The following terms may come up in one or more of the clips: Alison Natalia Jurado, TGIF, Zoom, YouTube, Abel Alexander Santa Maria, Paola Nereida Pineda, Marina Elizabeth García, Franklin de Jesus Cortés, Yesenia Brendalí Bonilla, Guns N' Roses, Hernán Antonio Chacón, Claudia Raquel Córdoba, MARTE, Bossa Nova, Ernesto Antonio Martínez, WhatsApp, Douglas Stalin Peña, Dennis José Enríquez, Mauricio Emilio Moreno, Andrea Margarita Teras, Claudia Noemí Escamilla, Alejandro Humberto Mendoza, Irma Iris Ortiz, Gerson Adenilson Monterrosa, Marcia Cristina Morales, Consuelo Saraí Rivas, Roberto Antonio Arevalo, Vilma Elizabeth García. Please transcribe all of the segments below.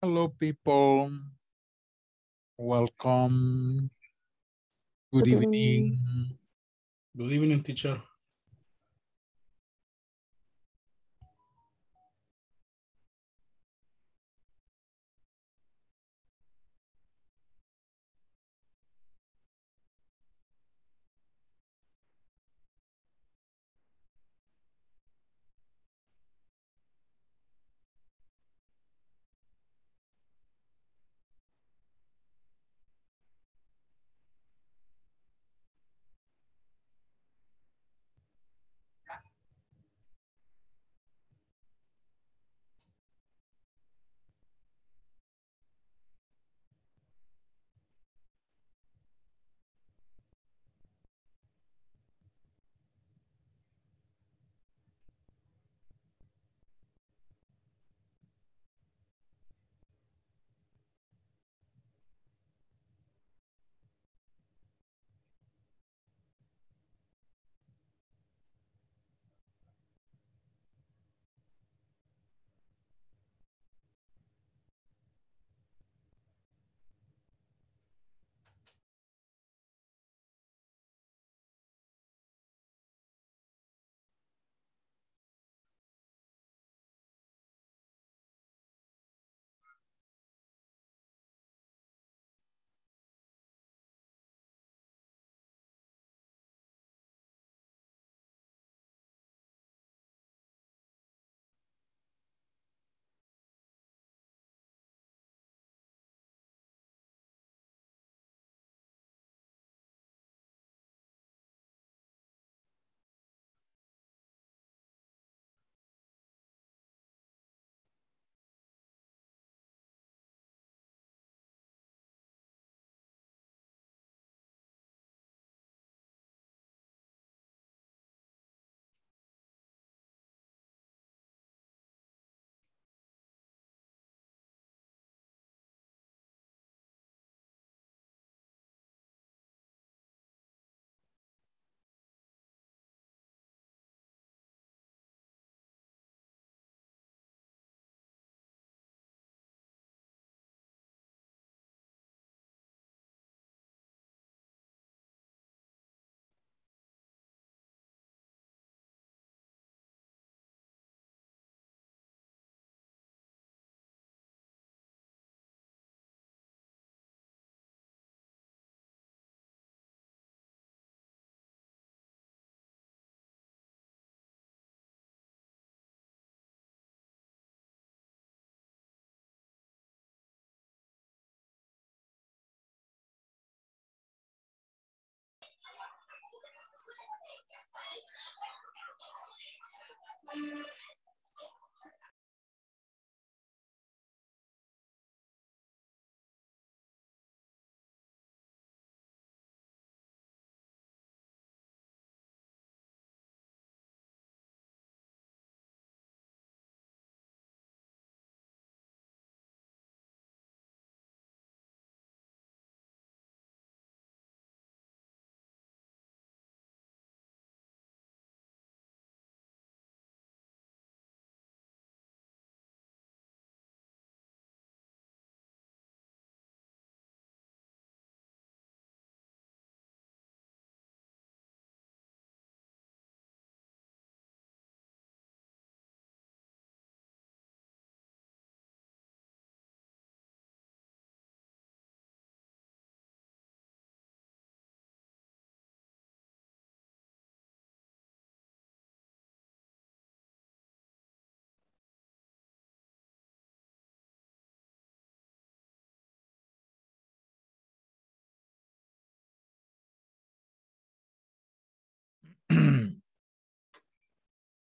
Hello, people. Welcome. Good evening. Good evening, teacher.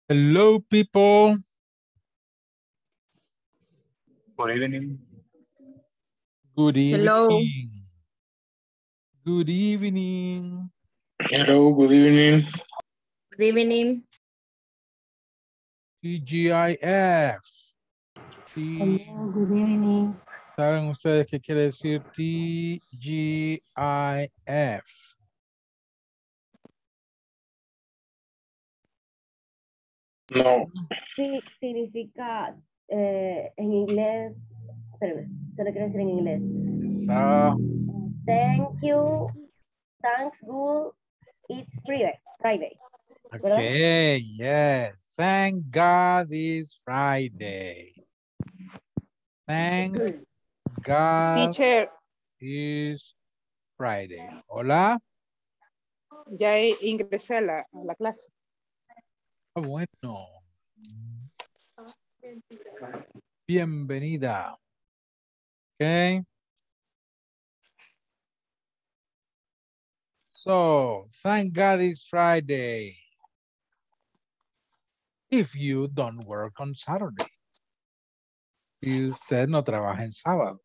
Hello, people. Good evening. Good evening. Hello. Good evening. Hello, good evening. Good evening. TGIF. Hello, good evening. ¿Saben ustedes qué quiere decir TGIF? No. Sí, significa en inglés. Espérame, solo quiero decir en inglés. Thank you. Thanks, good. It's Friday. Okay, yes. Thank God it's Friday. Thank God it's Friday. Hola. Ya ingresé a la clase. Oh, bueno. Bienvenida. Okay. So, thank God it's Friday. If you don't work on Saturday. Si usted no trabaja en sábado.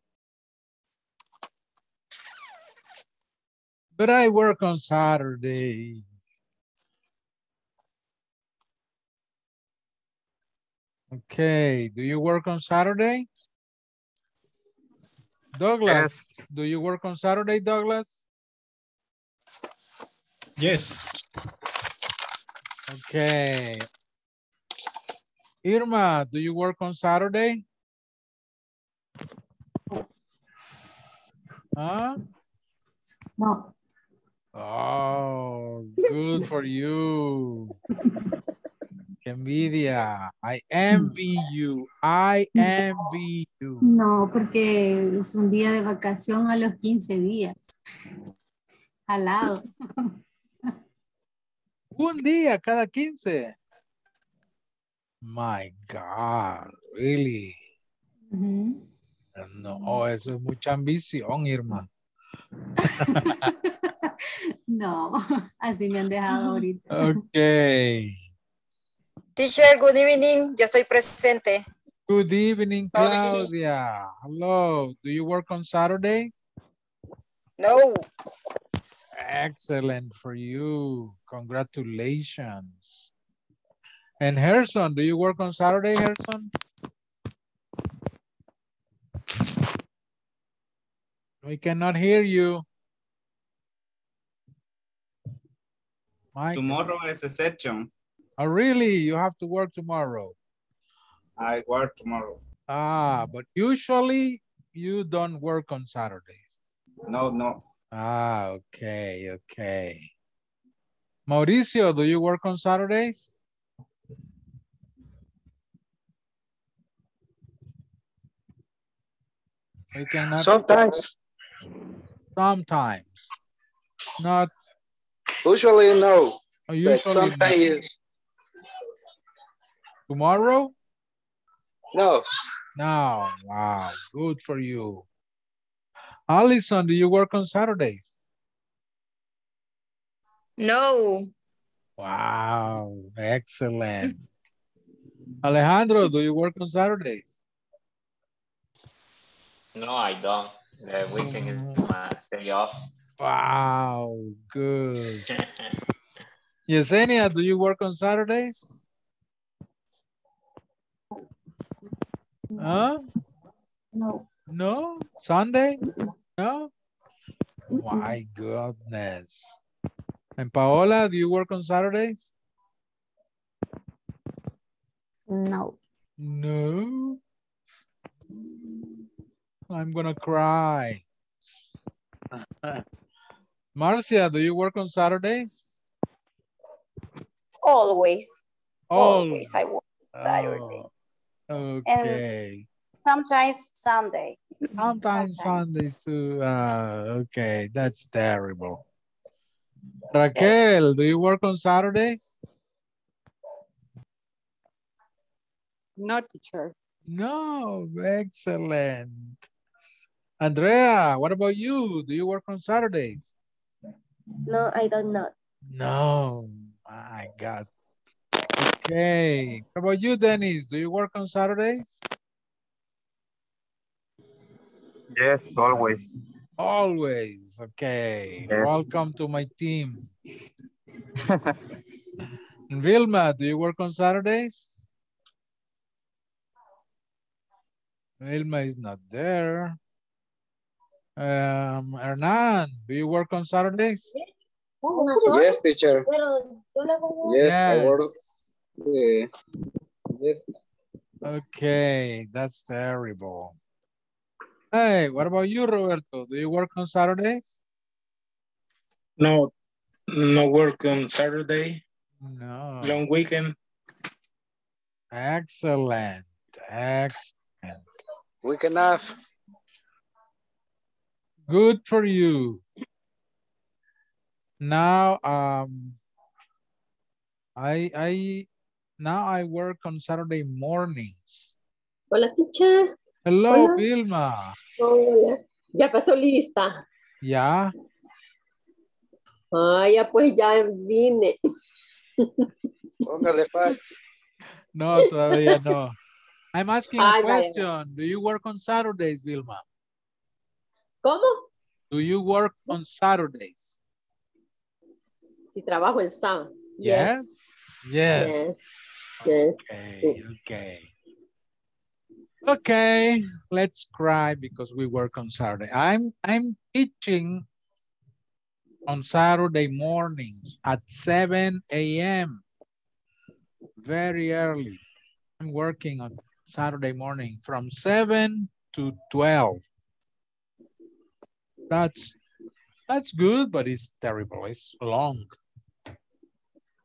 But I work on Saturday. Okay, do you work on Saturday? Douglas, yes. Do you work on Saturday, Douglas? Yes. Okay. Irma, do you work on Saturday? Huh? No. Oh, good for you. Envidia. I envy you. I envy you. No, porque es un día de vacación a los 15 días. Al lado. Un día cada 15. My God, really? Uh-huh. No, eso es mucha ambición, Irma. No, así me han dejado ahorita. Ok. Teacher, good evening. Ya estoy presente. Good evening, Claudia. Hello. Do you work on Saturdays? No. Excellent for you. Congratulations. And Herson, do you work on Saturday, Herson? We cannot hear you. Michael. Tomorrow is a session. Oh, really? You have to work tomorrow? I work tomorrow. Ah, but usually you don't work on Saturdays. No, no. Ah, okay, okay. Mauricio, do you work on Saturdays? Sometimes. Sometimes. Not. Usually no. Oh, usually but sometimes. No. Tomorrow? No. No. Wow. Good for you. Allison, do you work on Saturdays? No. Wow. Excellent. Alejandro, do you work on Saturdays? No, I don't. The weekend is my day off. Wow, good. Yesenia, do you work on Saturdays? Huh? No. No? Sunday? No? My goodness. And Paola, do you work on Saturdays? No. No? I'm gonna cry. Marcia, do you work on Saturdays? Always. Always I work Saturday. Oh, okay. And sometimes Sunday. Sometimes Sundays too. Okay, that's terrible. Raquel, do you work on Saturdays? No, teacher. No, excellent. Andrea, what about you? Do you work on Saturdays? No, I don't know. No, my God. Okay. How about you, Dennis? Do you work on Saturdays? Yes, always. Always. Okay. Yes. Welcome to my team. Vilma, do you work on Saturdays? Vilma is not there. Hernan, do you work on Saturdays? Yes, teacher. Yes, I work Yes. Okay, that's terrible. Hey, what about you, Roberto? Do you work on Saturdays? No, no work on Saturday. No. Long weekend. Excellent, excellent. Weekend off. Good for you. Now, now I work on Saturday mornings. Hola, teacher. Hello, hola. Vilma. Hola. Ya pasó lista. Ya. Ah, ya pues ya vine. Póngale parte. No, todavía no. I'm asking a question. Vaya. Do you work on Saturdays, Vilma? ¿Cómo? Do you work on Saturdays? Si trabajo el sábado. Yes. Yes. Yes. Yes. Okay. Okay. Okay. Let's cry because we work on Saturday. I'm teaching on Saturday mornings at 7 a.m. Very early. I'm working on Saturday morning from 7 to 12. That's good, but it's terrible. It's long.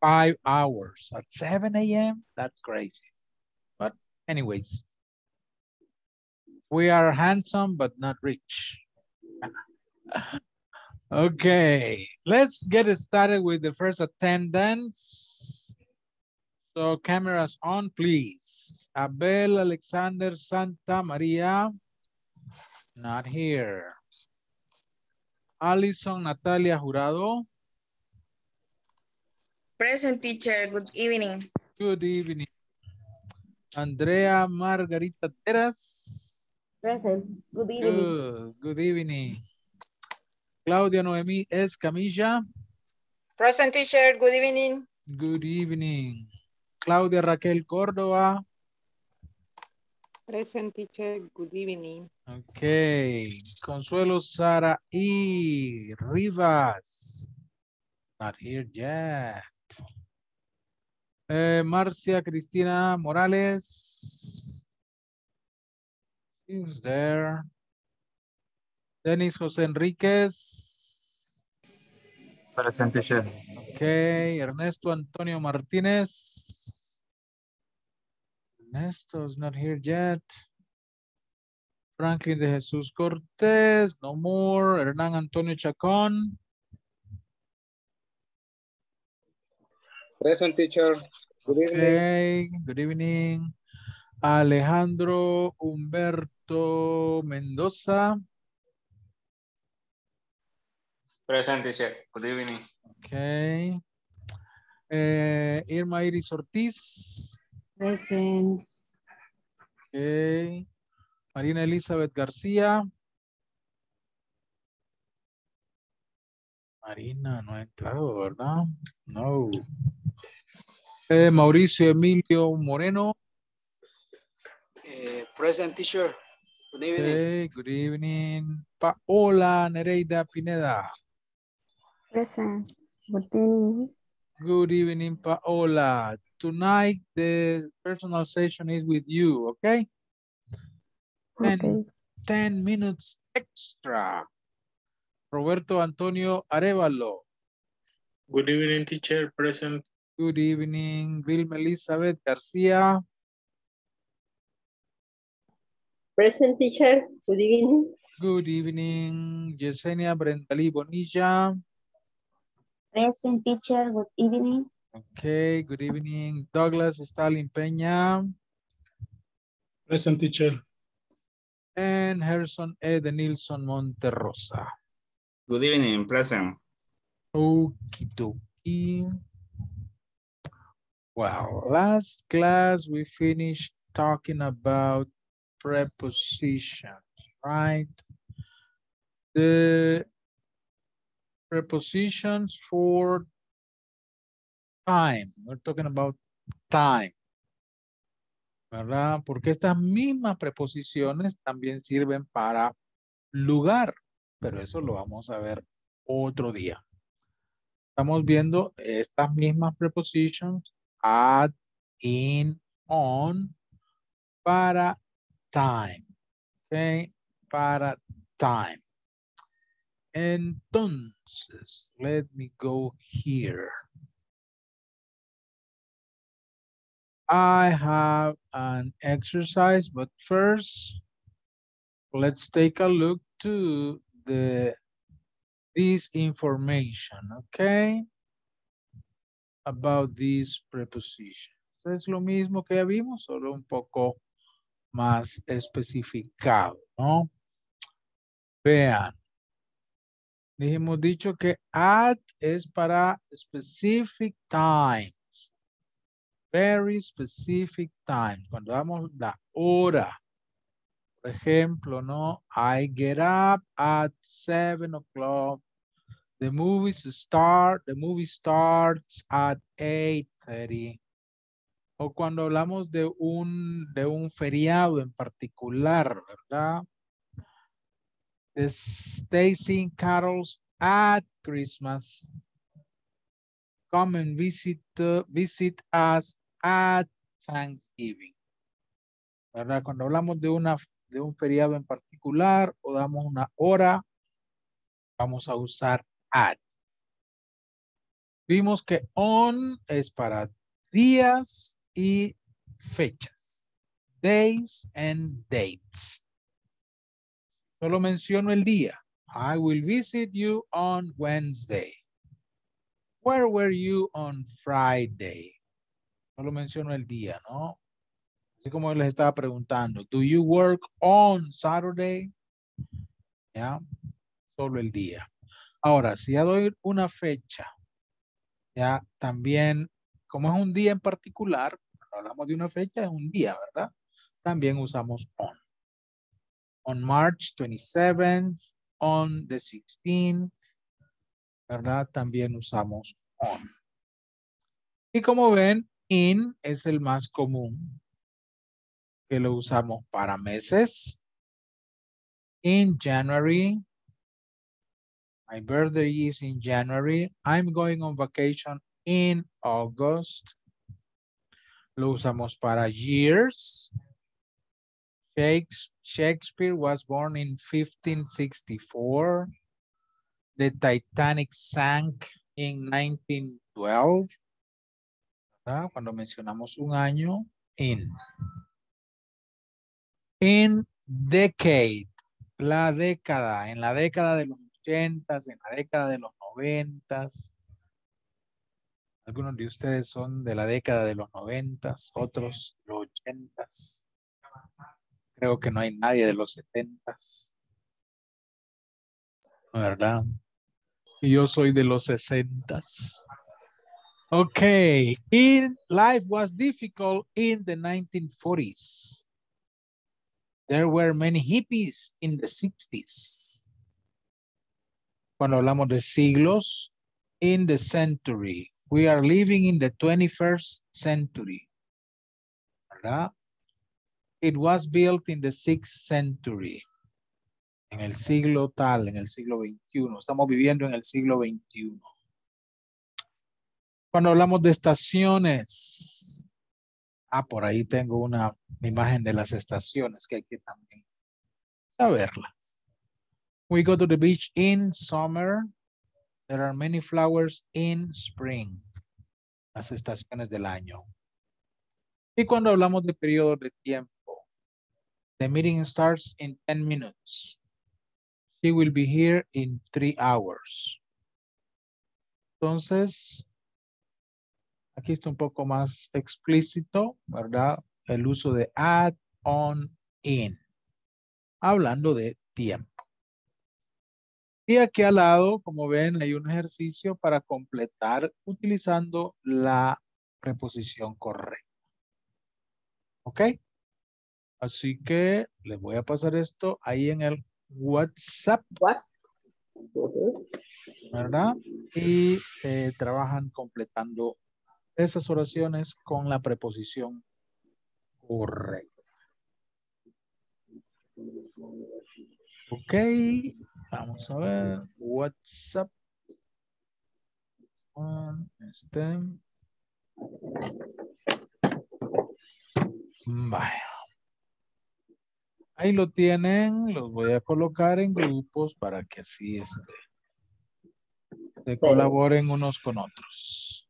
5 hours at 7 a.m. That's crazy. But anyways, we are handsome, but not rich. Okay, let's get started with the first attendance. So cameras on, please. Abel Alexander Santa Maria, not here. Alison Natalia Jurado. Present, teacher. Good evening. Good evening. Andrea Margarita Teras. Present. Good evening. Good evening. Claudia Noemí Escamilla. Present, teacher. Good evening. Good evening. Claudia Raquel Córdoba. Present, teacher. Good evening. Okay. Consuelo Sara E. Rivas. Not here yet. Marcia Cristina Morales. Who's there? Dennis José Enríquez. Present, teacher. Okay. Ernesto Antonio Martínez. Ernesto's not here yet. Franklin de Jesus Cortés, no more. Hernán Antonio Chacón. Present, teacher. Good evening. Okay. Good evening. Alejandro Humberto Mendoza. Present, teacher. Good evening. Okay. Irma Iris Ortiz. Present. Okay. Marina Elizabeth García. Marina no ha entrado, ¿verdad? No. Mauricio Emilio Moreno. Present, teacher. Good evening. Okay, good evening. Paola Nereida Pineda. Present. Good evening. Good evening, Paola. Tonight, the personal session is with you, okay? Okay. And 10 minutes extra. Roberto Antonio Arevalo. Good evening, teacher. Present. Good evening. Vilma Elizabeth Garcia. Present, teacher. Good evening. Good evening. Yesenia Brendalí Bonilla. Present, teacher. Good evening. Okay, good evening. Douglas Stalin Peña. Present, teacher. And Harrison E. de Nilson Monterrosa. Good evening, present. Okie dokie. Well, last class we finished talking about prepositions, right? The prepositions for time, we're talking about time, ¿verdad? Porque estas mismas preposiciones también sirven para lugar, pero eso lo vamos a ver otro día. Estamos viendo estas mismas preposiciones at, in, on, para time. Ok, para time. Entonces, let me go here. I have an exercise, but first, let's take a look to this information, okay? About these prepositions. Es lo mismo que ya vimos, solo un poco más especificado, ¿no? Vean. Les hemos dicho que at es para specific times. Very specific times. Cuando damos la hora. Por ejemplo, ¿no? I get up at 7 o'clock. The movie starts at 8:30. O cuando hablamos de un feriado en particular, ¿verdad? They sing carols at Christmas. Come and visit us at Thanksgiving. ¿Verdad? Cuando hablamos de un feriado en particular o damos una hora, vamos a usar at. Vimos que on es para días y fechas. Days and dates. Solo menciono el día. I will visit you on Wednesday. Where were you on Friday? Solo menciono el día, ¿no? Así como les estaba preguntando. Do you work on Saturday? ¿Ya? Solo el día. Ahora, si ya doy una fecha, ya también, como es un día en particular, cuando hablamos de una fecha, es un día, ¿verdad? También usamos on. On March 27th, on the 16th, ¿verdad? También usamos on. Y como ven, in es el más común que lo usamos para meses. In January, my birthday is in January. I'm going on vacation in August. Lo usamos para years. Shakespeare was born in 1564. The Titanic sank in 1912. ¿Verdad? Cuando mencionamos un año, in. In decade, la década, en la década de los 80s, en la década de los 90s. Algunos de ustedes son de la década de los 90s, otros los 80s. Creo que no hay nadie de los 70s, ¿verdad? Y yo soy de los 60s. Okay. In life was difficult in the 1940s. There were many hippies in the 60s. Cuando hablamos de siglos, in the century. We are living in the 21st century, ¿verdad? It was built in the 6th century. En el siglo tal, en el siglo XXI. Estamos viviendo en el siglo XXI. Cuando hablamos de estaciones. Ah, por ahí tengo una imagen de las estaciones que hay que también saberlas. We go to the beach in summer. There are many flowers in spring. Las estaciones del año. Y cuando hablamos de periodos de tiempo. The meeting starts in 10 minutes. She will be here in 3 hours. Entonces, aquí está un poco más explícito, ¿verdad? El uso de at, on, in. Hablando de tiempo. Y aquí al lado, como ven, hay un ejercicio para completar utilizando la preposición correcta. ¿Ok? Así que les voy a pasar esto ahí en el WhatsApp, ¿verdad? Y trabajan completando esas oraciones con la preposición correcta. Ok, vamos a ver. WhatsApp. Vaya. Ahí lo tienen. Los voy a colocar en grupos para que así se colaboren unos con otros.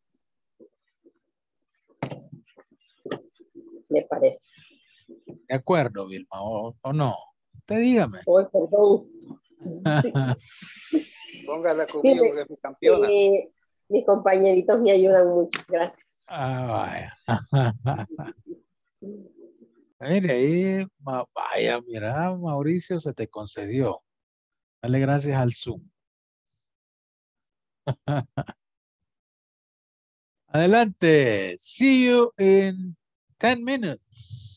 Me parece. De acuerdo, Vilma, o no. Usted dígame. Sí. Póngala conmigo porque es mi campeona. Mis compañeritos me ayudan mucho. Gracias. Ah, vaya. Mire, ahí, vaya, mira, Mauricio, se te concedió. Dale gracias al Zoom. Adelante. See you in 10 minutes.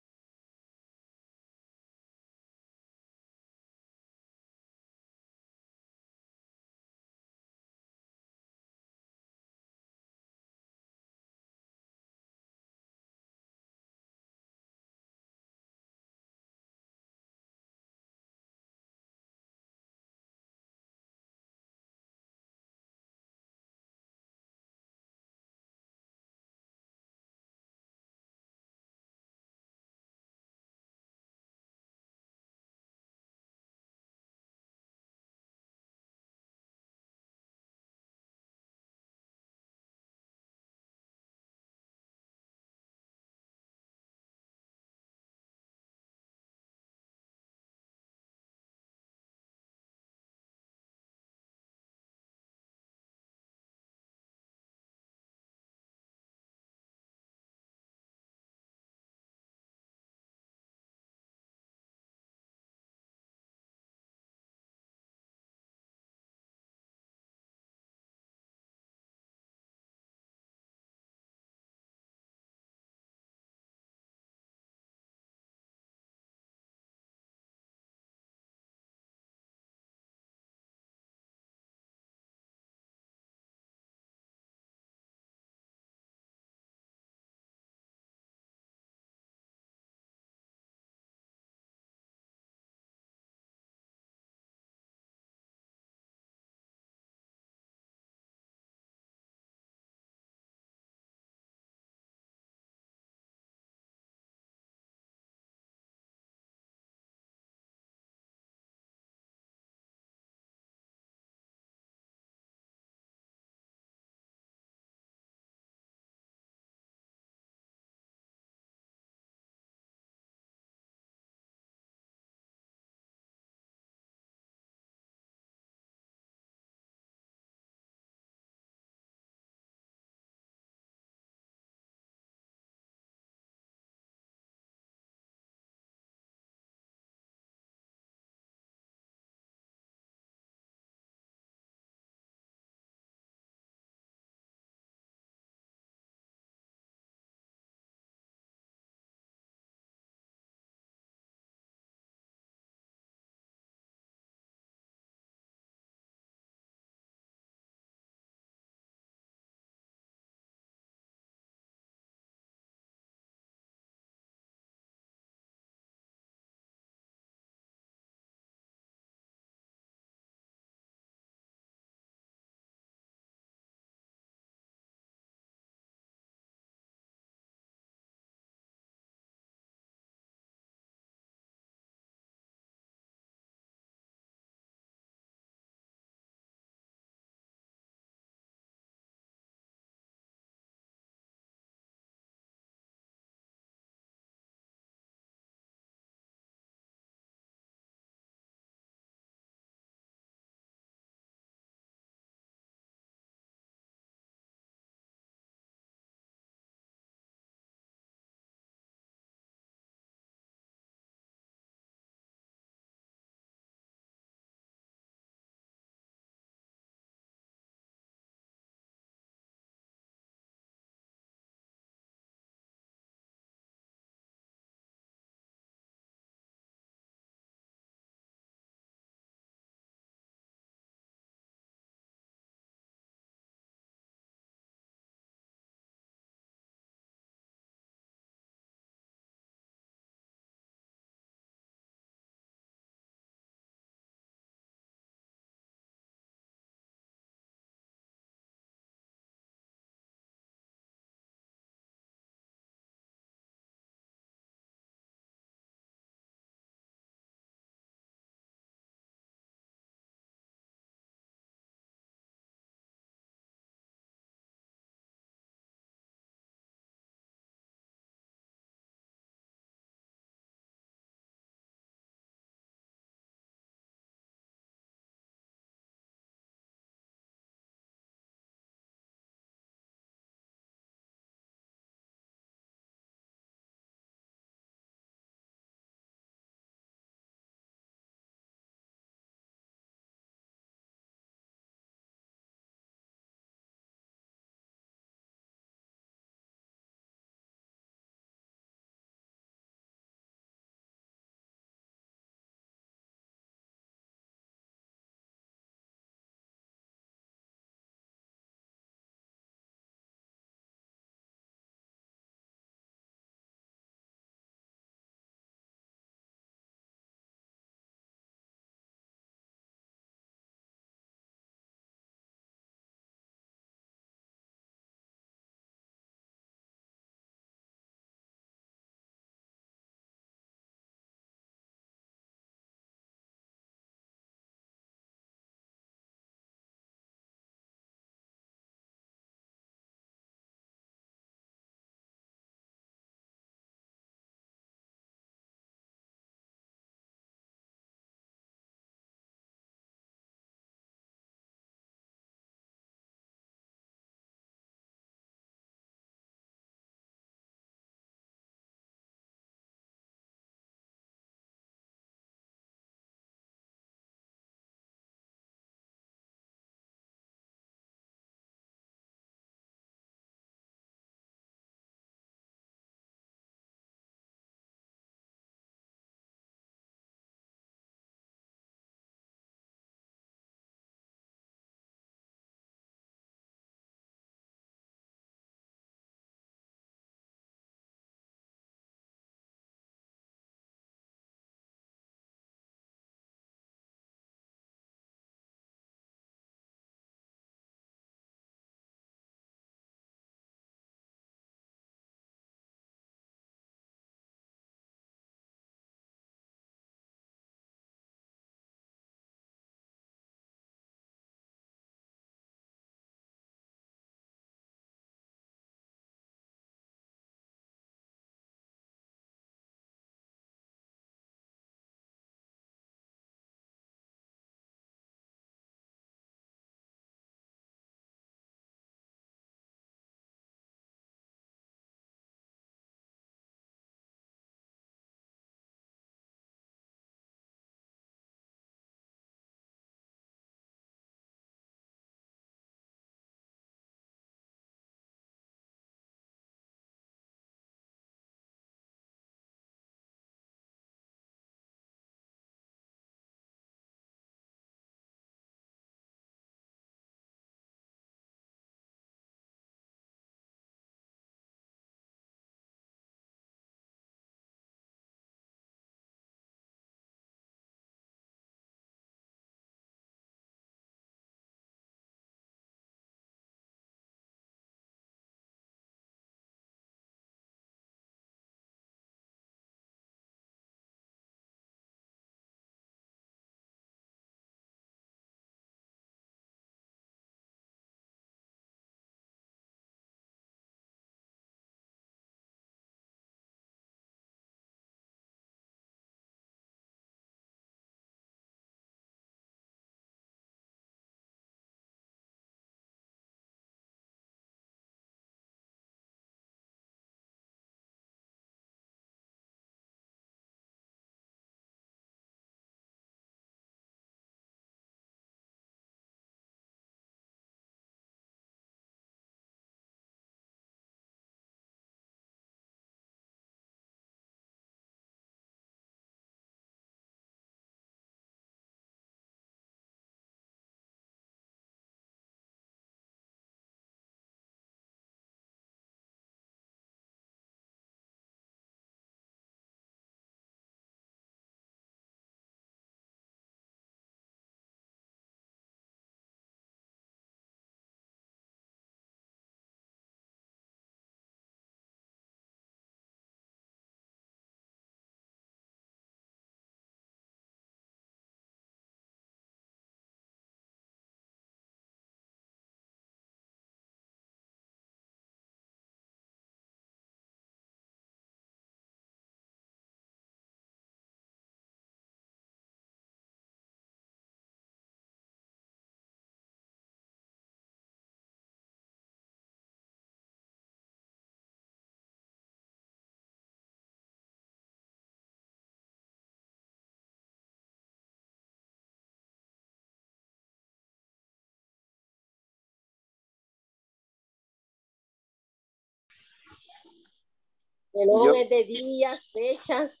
Relojes de días, fechas.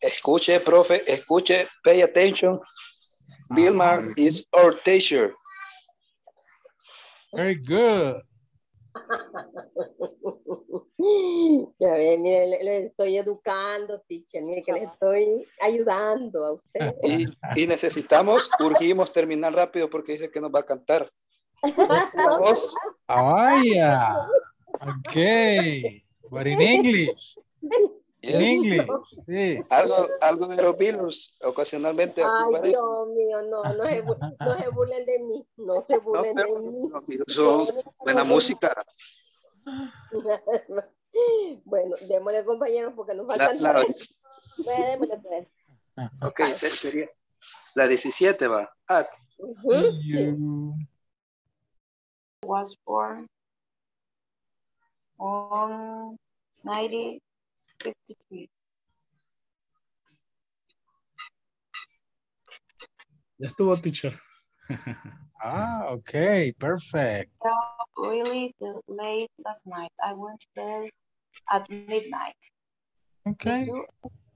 Escuche, profe, escuche, pay attention. Vilma is our teacher. Very good. Ya ven, mire, le estoy educando, teacher, mire que le estoy ayudando a usted. Y necesitamos, urgimos terminar rápido porque dice que nos va a cantar. Oh, yeah. Okay. But in English. Yes. In English. Sí. Algo de los virus ocasionalmente. Ay, Dios mío, no se burlen de mí. No se burlen de mí. Los virus son buena música. Bueno, démosle, compañeros, porque nos faltan. Démosle. Ok, sería la 17, va. Ah. Was born on 1953. Ya estuvo, teacher. Ah, okay, perfect. So really late last night. I went to bed at midnight. Okay.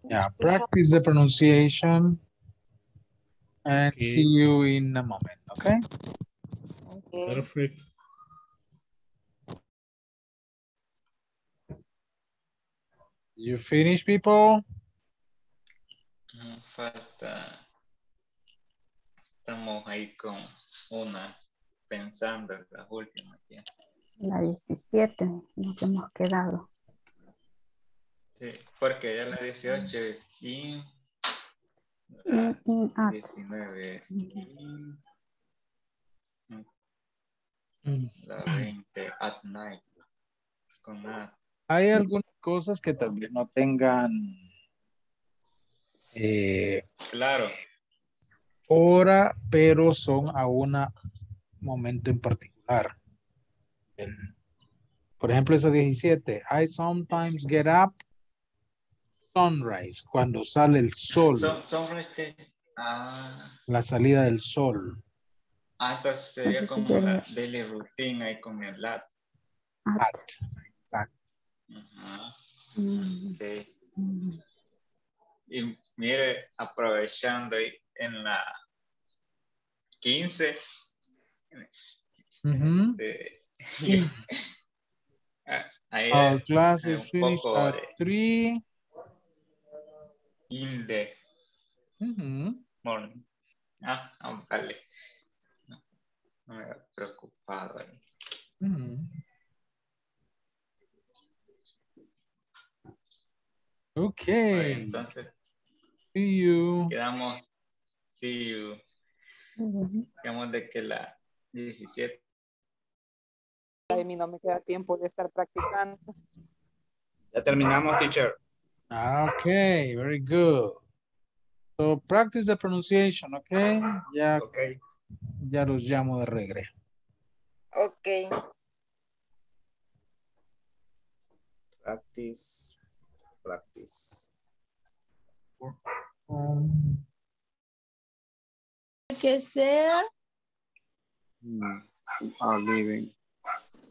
Yeah, practice the pronunciation and see you in a moment, okay? Okay. Perfect. You finish, people? Estamos ahí con una, pensando en las últimas. La 17, nos hemos quedado. Sí, porque ya la 18 es in. La 19 es in. La 20 at night. Con at. Hay algunas cosas que tal vez no tengan claro hora, pero son a un momento en particular. Por ejemplo, esa 17. I sometimes get up sunrise, cuando sale el sol. Sunrise, la salida del sol. Ah, entonces sería como la daily routine ahí con el lat. Exacto. Sí. Y mire, aprovechando en la 15, ahí our class is finished at 3 in the morning. Vale, no me había preocupado ahí. Okay. Bueno, entonces, see you. Quedamos, see you. Quedamos de que la 17. A mí no me queda tiempo de estar practicando. Ya terminamos, teacher. Okay, very good. So practice the pronunciation, okay? Ya, okay. Ya los llamo de regreso. Okay. Practice. Que sea.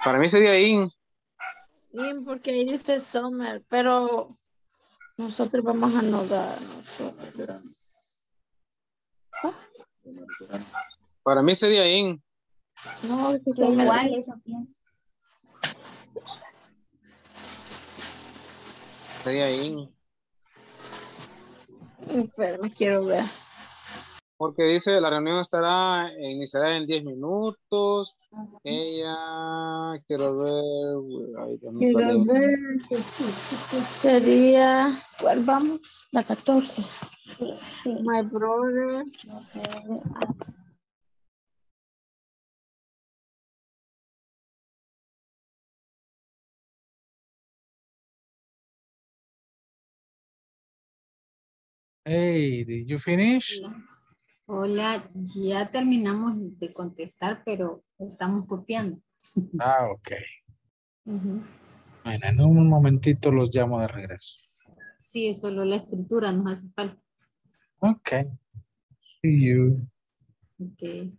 Para mí sería in. In, porque ahí dice summer, pero nosotros vamos a anudar. Para mí sería in. No, es igual eso. Sería in. Pero me quiero ver. Porque dice, la reunión iniciará en 10 minutos. Ella, quiero ver. Ay, quiero ver. Sería, ¿cuál vamos? La 14. My brother. Hey, did you finish? Hola, ya terminamos de contestar, pero estamos copiando. Ah, ok. Bueno, en un momentito los llamo de regreso. Sí, solo la escritura nos hace falta. Ok. See you. Ok.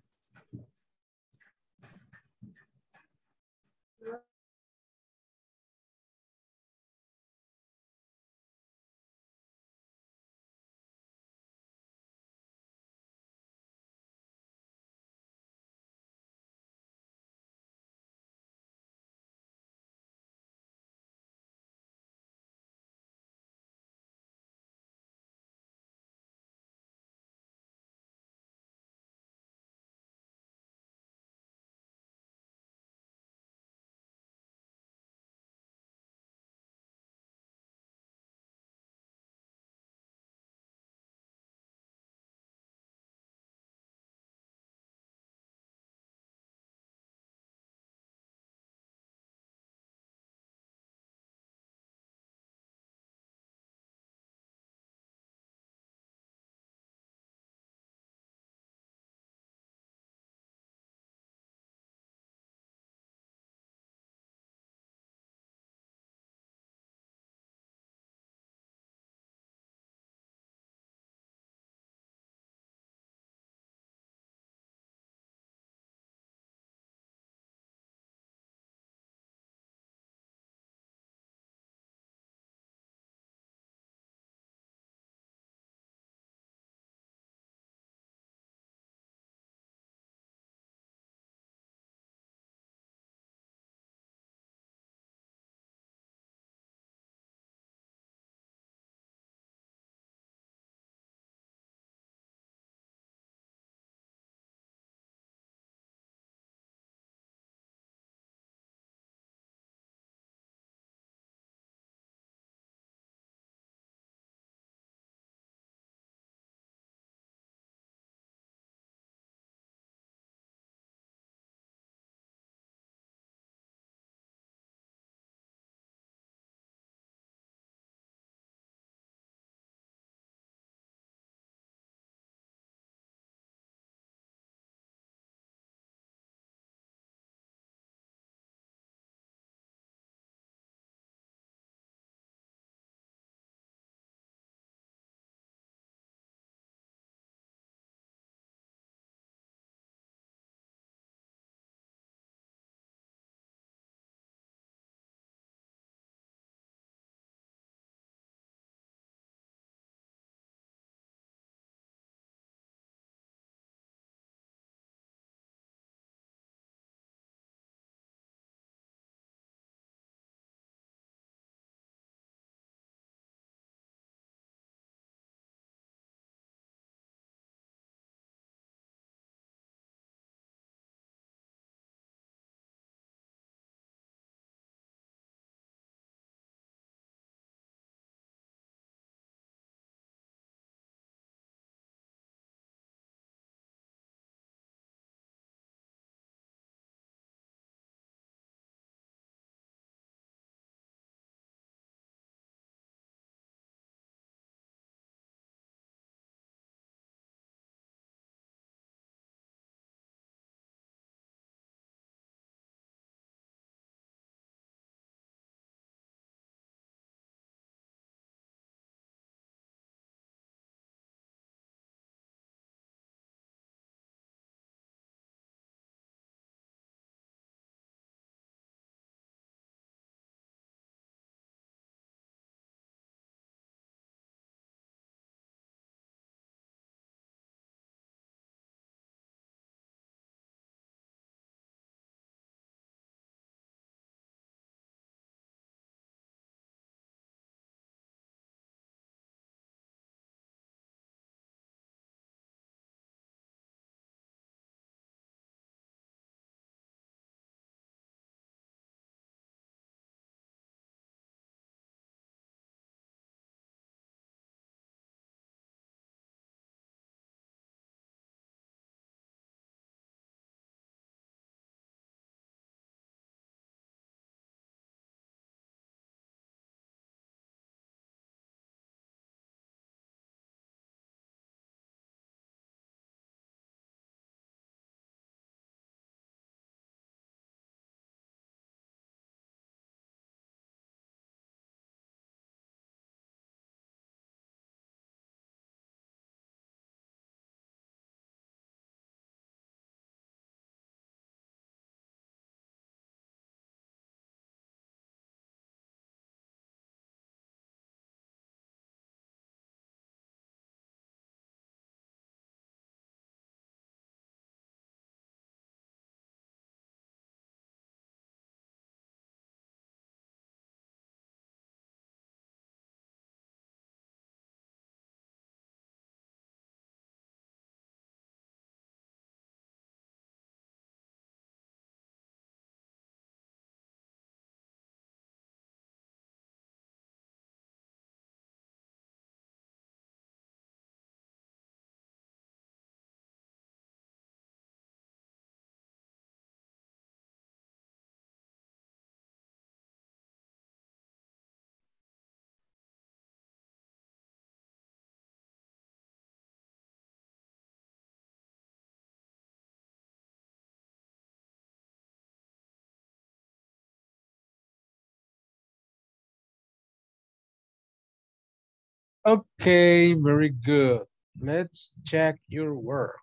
Okay, very good. Let's check your work.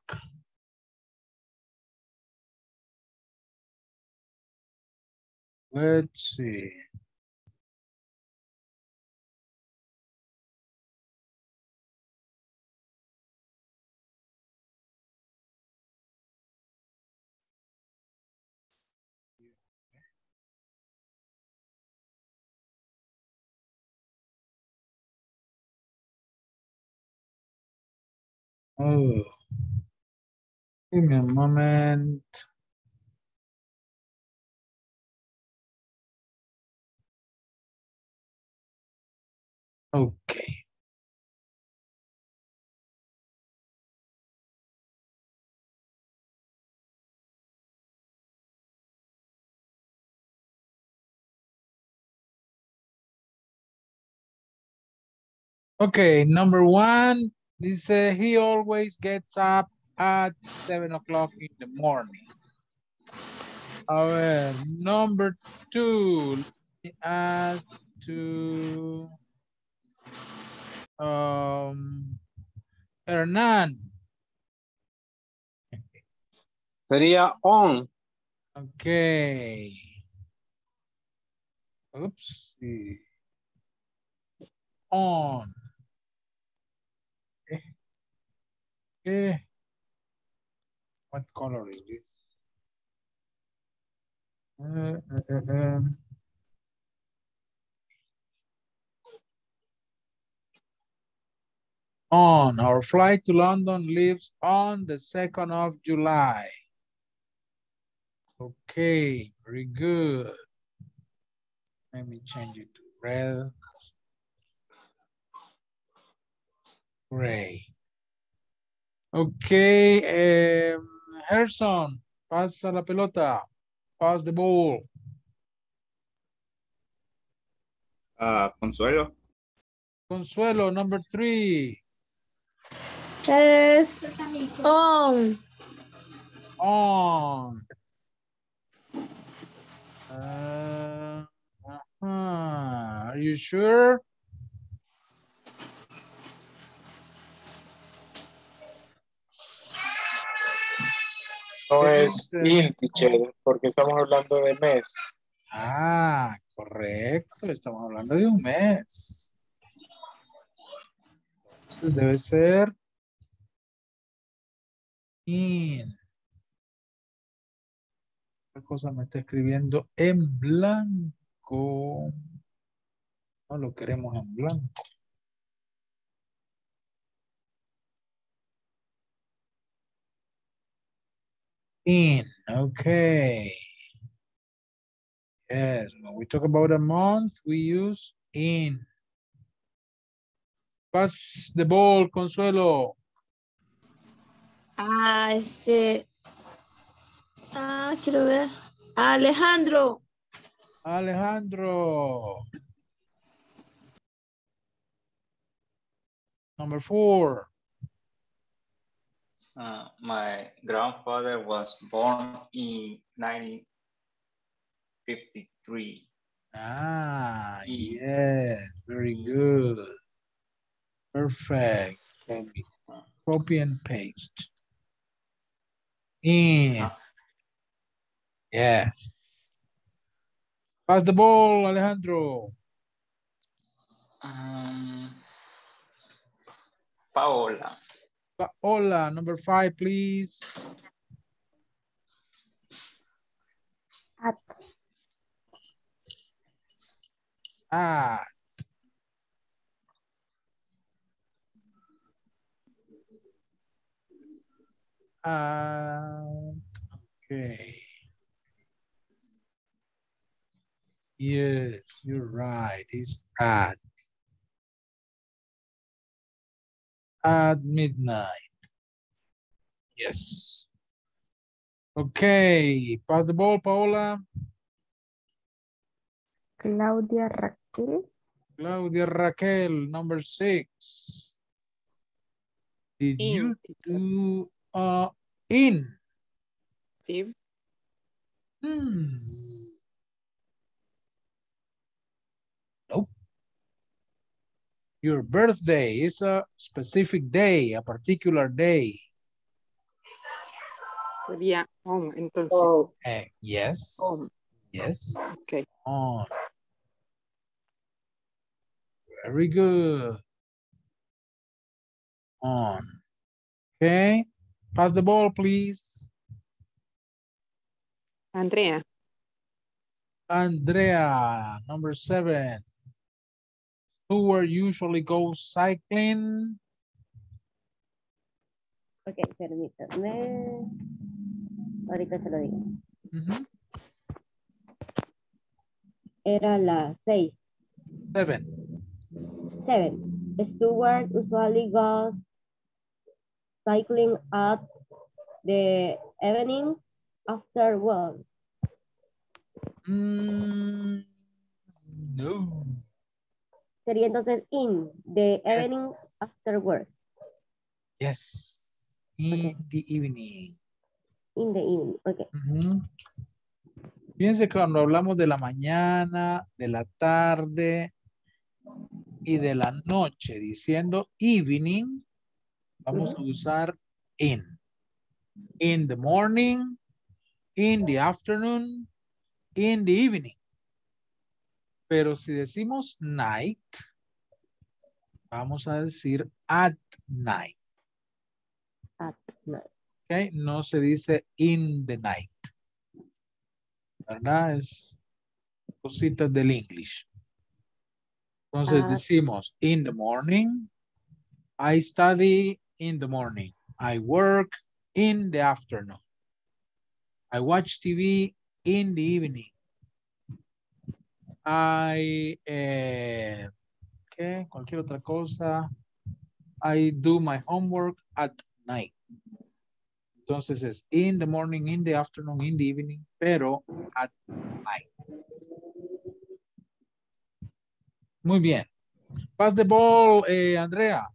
Let's see. Oh, give me a moment. Okay. Okay, number one. Dice, he always gets up at 7 o'clock in the morning. A ver, number two, as to Hernán. Sería on. Okay. Oopsie. On. Okay. What color is it? On, our flight to London leaves on the 2nd of July. Okay, very good. Let me change it to red. Gray. Okay, Herson, pasa la pelota. Pass the ball. Consuelo. Consuelo, number three. Es on. On. Are you sure? No es in, teacher, porque estamos hablando de mes. Ah, correcto, estamos hablando de un mes. Entonces debe ser in. Esta cosa me está escribiendo en blanco. No lo queremos en blanco. In, okay. Yes, when we talk about a month, we use in. Pass the ball, Consuelo. Quiero ver. Alejandro. Alejandro. Number four. My grandfather was born in 1953. Ah, yes, very good. Perfect. Copy and paste. In. Yes. Pass the ball, Alejandro. Paola. Paola, number five, please. At. At. Okay. Yes, you're right. It's at. At midnight. Yes. Okay. Pass the ball, Paola. Claudia Raquel. Claudia Raquel, number six. Did you do in? Sí. Nope. Your birthday is a specific day, a particular day. Sería on, entonces. Oh. Yes. On. Yes. Okay. On. Very good. On. Okay. Pass the ball, please. Andrea. Andrea, number 7. Stuart usually goes cycling. Okay, permítame. Ahorita se lo digo. Era la 6. 7. Stuart usually goes cycling at the evening after work. No. Sería entonces in the evening after work. Yes. In the evening. In the evening, ok. Fíjense cuando hablamos de la mañana, de la tarde y de la noche, diciendo evening, vamos a usar in. In the morning, in the afternoon, in the evening. Pero si decimos night, vamos a decir at night. At night. Okay, no se dice in the night. ¿Verdad? Es cositas del English. Entonces decimos in the morning. I study in the morning. I work in the afternoon. I watch TV in the evening. Cualquier otra cosa. I do my homework at night. Entonces es in the morning, in the afternoon, in the evening, pero at night. Muy bien. Pass the ball, Andrea.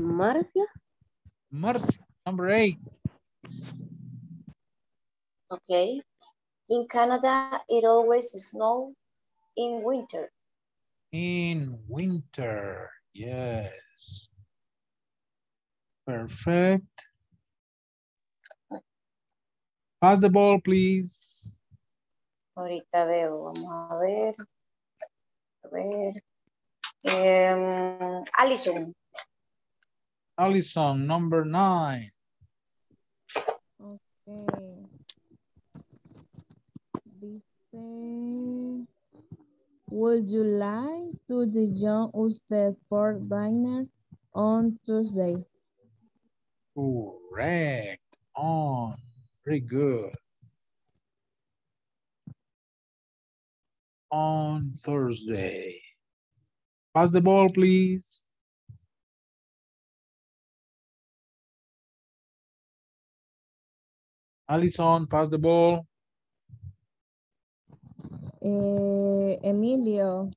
Marcia. Marcia, number 8. Okay. In Canada, it always snows in winter. In winter, yes. Perfect. Pass the ball, please. Ahorita veo, vamos a ver. Allison. Allison, number 9. Okay. Would you like to join us for dinner on Tuesday? Correct. On. Very good. On Thursday. Pass the ball, please. Allison, pass the ball. Emilio.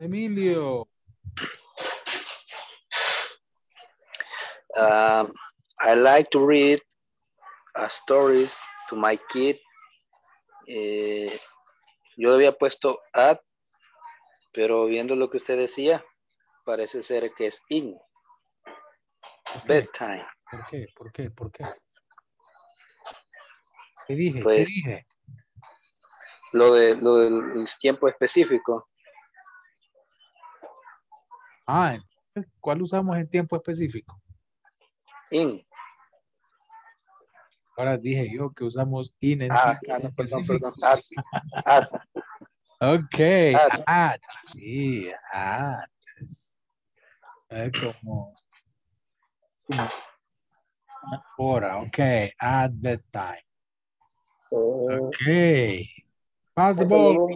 Emilio. I like to read stories to my kid. Yo había puesto at, pero viendo lo que usted decía, parece ser que es in. Bedtime. ¿Por qué? ¿Por qué? ¿Por qué? ¿Qué dije? Pues, ¿qué dije? Lo del tiempo específico. Ah, ¿cuál usamos en tiempo específico? In. Ahora dije yo que usamos in en tiempo específico. At. Ok. At. Sí, at. Es como hora, ok. At bedtime. Ok. Pass the ball.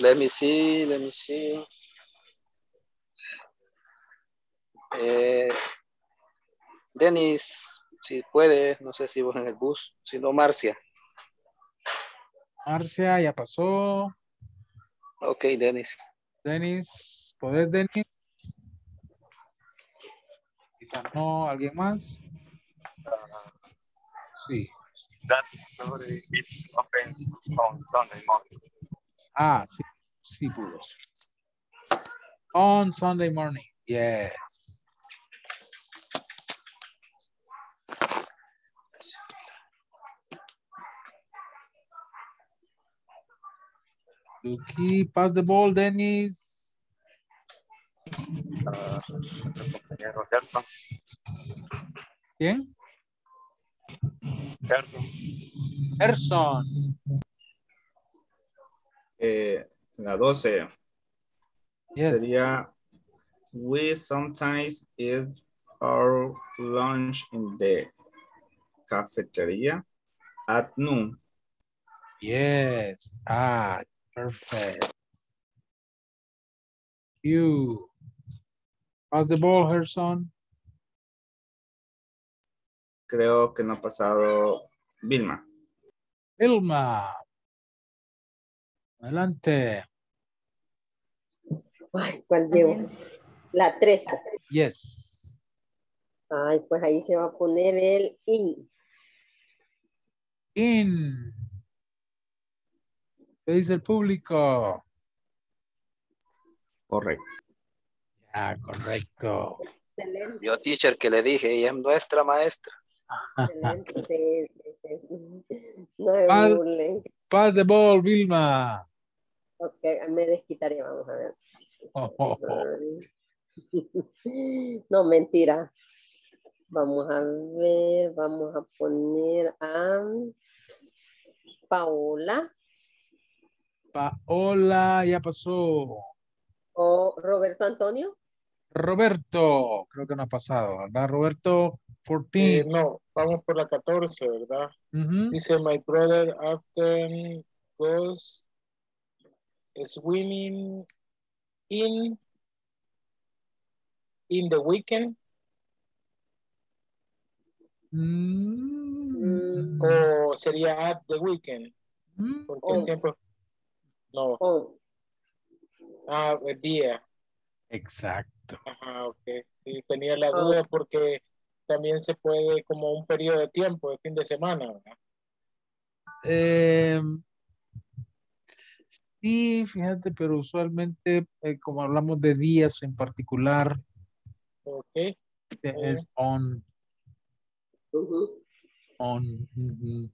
Let me see. Dennis, si puede, no sé si vos en el bus, si no, Marcia. Marcia, ya pasó. Ok, Dennis. Dennis, ¿podés, Dennis? Quizás no, ¿alguien más? Sí. that story is open on Sunday morning. Ah, sí, sí pudo. On Sunday morning, yes. Okay, pass the ball, Dennis. ¿Quién? Gerson. Gerson. La 12. Yes. Sería, we sometimes eat our lunch in the cafeteria at noon. Yes. Ah, perfect. You. Pass the ball, Gerson. Creo que no ha pasado Vilma. Vilma. Adelante. Ay, ¿cuál llevo? La 13. Yes. Ay, pues ahí se va a poner el in. In. ¿Qué dice el público? Correcto. Ah, correcto. Excelente. Yo, teacher, que le dije, ella es nuestra maestra. Excelente, sí. No me burlen. Pass the ball, Vilma. Ok, me desquitaré, vamos a ver. Oh, oh, oh. No, mentira. Vamos a ver, vamos a poner a Paola. Paola, ya pasó. O Roberto Antonio. Roberto, creo que no ha pasado, ¿verdad, Roberto? 14. No, vamos por la 14, ¿verdad? Uh-huh. Dice, my brother often goes swimming in the weekend. Mm. O sería at the weekend. Mm. Porque siempre... No. Oh. Ah, el día. Exacto. Ajá, ok. Sí, tenía la duda porque también se puede como un periodo de tiempo, de fin de semana, ¿verdad? Sí, fíjate, pero usualmente como hablamos de días en particular. Ok. Es on. Uh-huh. On. Uh-huh.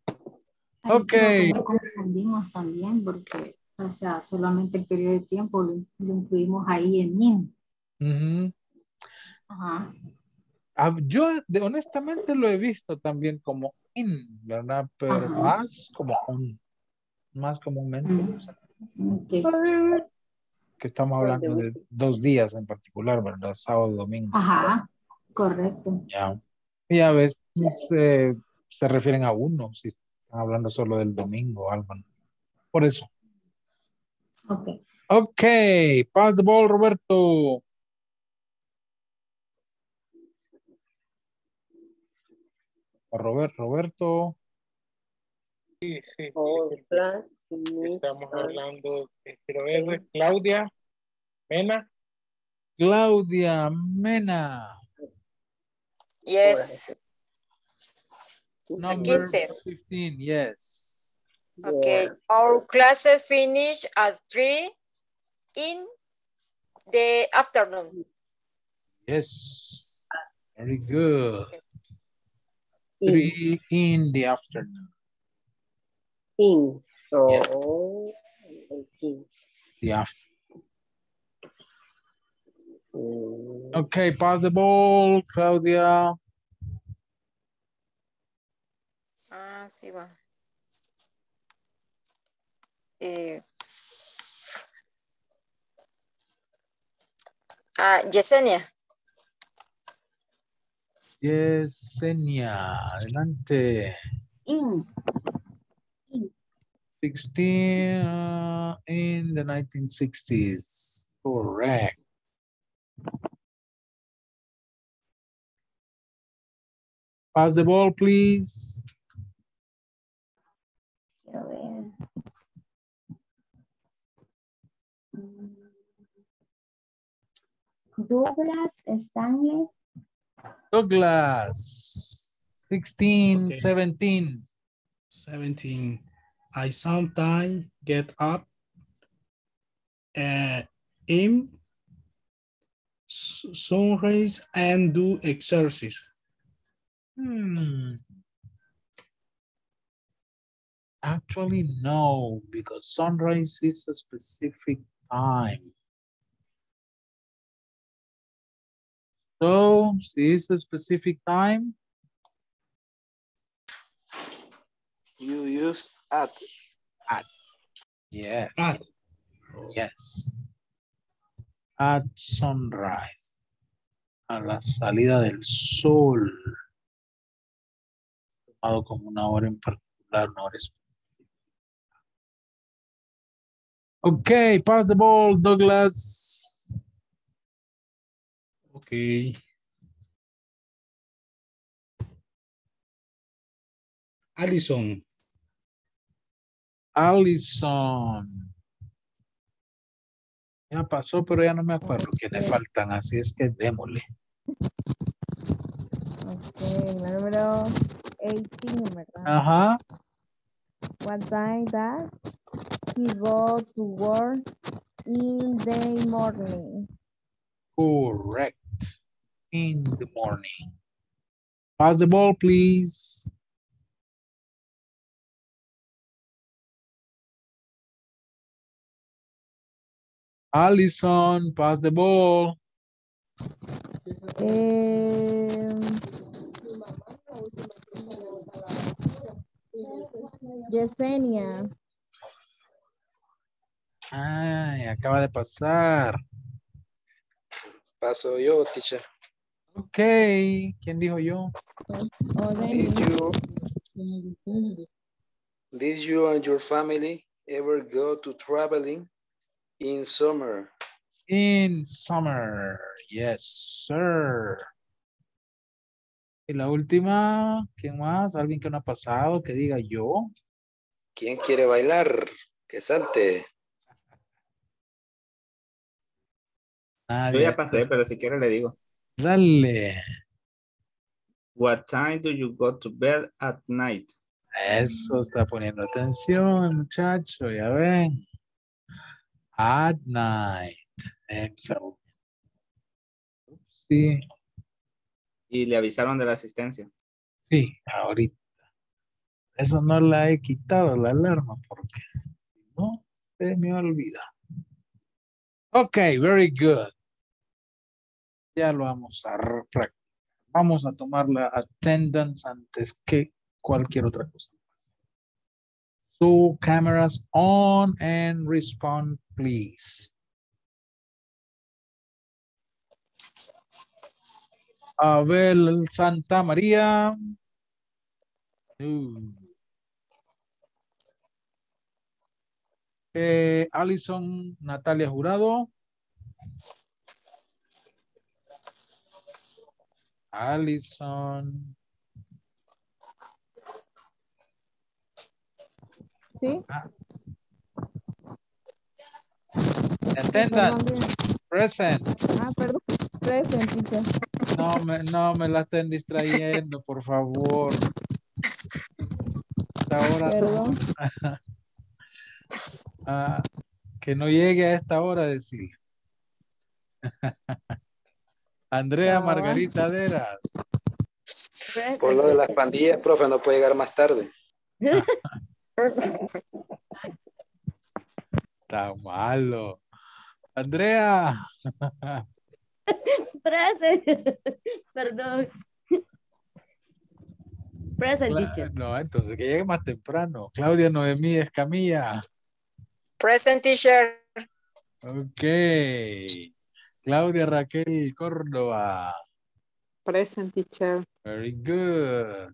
Ay, ok. Lo confundimos también porque, o sea, solamente el periodo de tiempo lo incluimos ahí en in. Uh-huh. Ajá. Ah, yo honestamente lo he visto también como in, ¿verdad? Pero uh-huh, más como on, más comúnmente. Uh-huh. Okay. Que estamos hablando de dos días en particular, ¿verdad? Sábado, domingo. Ajá, correcto. Ya. Y a veces se refieren a uno, si están hablando solo del domingo, Álvaro. Por eso. Ok. Ok, pass the ball, Roberto. Roberto. Sí, sí. Estamos hablando de Claudia Mena. Claudia Mena. Yes. Number 15, yes. Okay. Yeah. Our classes finish at 3 in the afternoon. Yes. Very good. Okay. 3 in the afternoon. In. Oh. Yeah. In. The afternoon. Mm. Okay, pass the ball, Claudia. Ah, sí va. Yesenia. Yesenia, adelante. In. 16 in the 1960s. Correct. Pass the ball, please. Douglas Stanley. Douglas, 16, okay. 17. 17. I sometimes get up in sunrise and do exercise. Actually, no, because sunrise is a specific time. So, this is a specific time. You use at. At. Yes. At. Yes. At sunrise. A la salida del sol. Tomado como una hora en particular, una hora específica. Okay, pass the ball, Douglas. Okay. Allison. Allison. Ya pasó, pero ya no me acuerdo que le faltan, así es que démosle. Okay, la número 18, ¿verdad? Ajá. What time does he go to work in the morning? Correct. In the morning. Pass the ball, please. Allison, pass the ball. Yesenia. Ay, acaba de pasar. Paso yo, teacher. Ok, ¿quién dijo yo? Did you and your family ever go to traveling in summer? In summer, yes, sir. Y la última, ¿quién más? ¿Alguien que no ha pasado? Que diga yo. ¿Quién quiere bailar? Que salte. Nadie. Yo ya pasé, pero si quiere le digo. Dale. What time do you go to bed at night? Eso, está poniendo atención, muchacho, ya ven. At night. Exacto. Sí. Y le avisaron de la asistencia. Sí, ahorita. Eso no la he quitado, la alarma, porque no se me olvida. Ok, very good. Ya lo vamos a practicar. Vamos a tomar la attendance antes que cualquier otra cosa. So, cameras on and respond, please. Abel Santa María. Allison Natalia Jurado. Allison. Sí. Attendance. Present. Ah, perdón. Present. No me la estén distrayendo, por favor. Hasta ahora. Perdón. Que no llegue a esta hora, decir. Andrea Margarita Deras. Por lo de las pandillas, profe, no puede llegar más tarde. Está malo. Andrea. Present. Perdón. Present, teacher. No, entonces que llegue más temprano. Claudia Noemí Escamilla. Present, teacher. Ok. Claudia Raquel Córdoba. Present, teacher. Very good.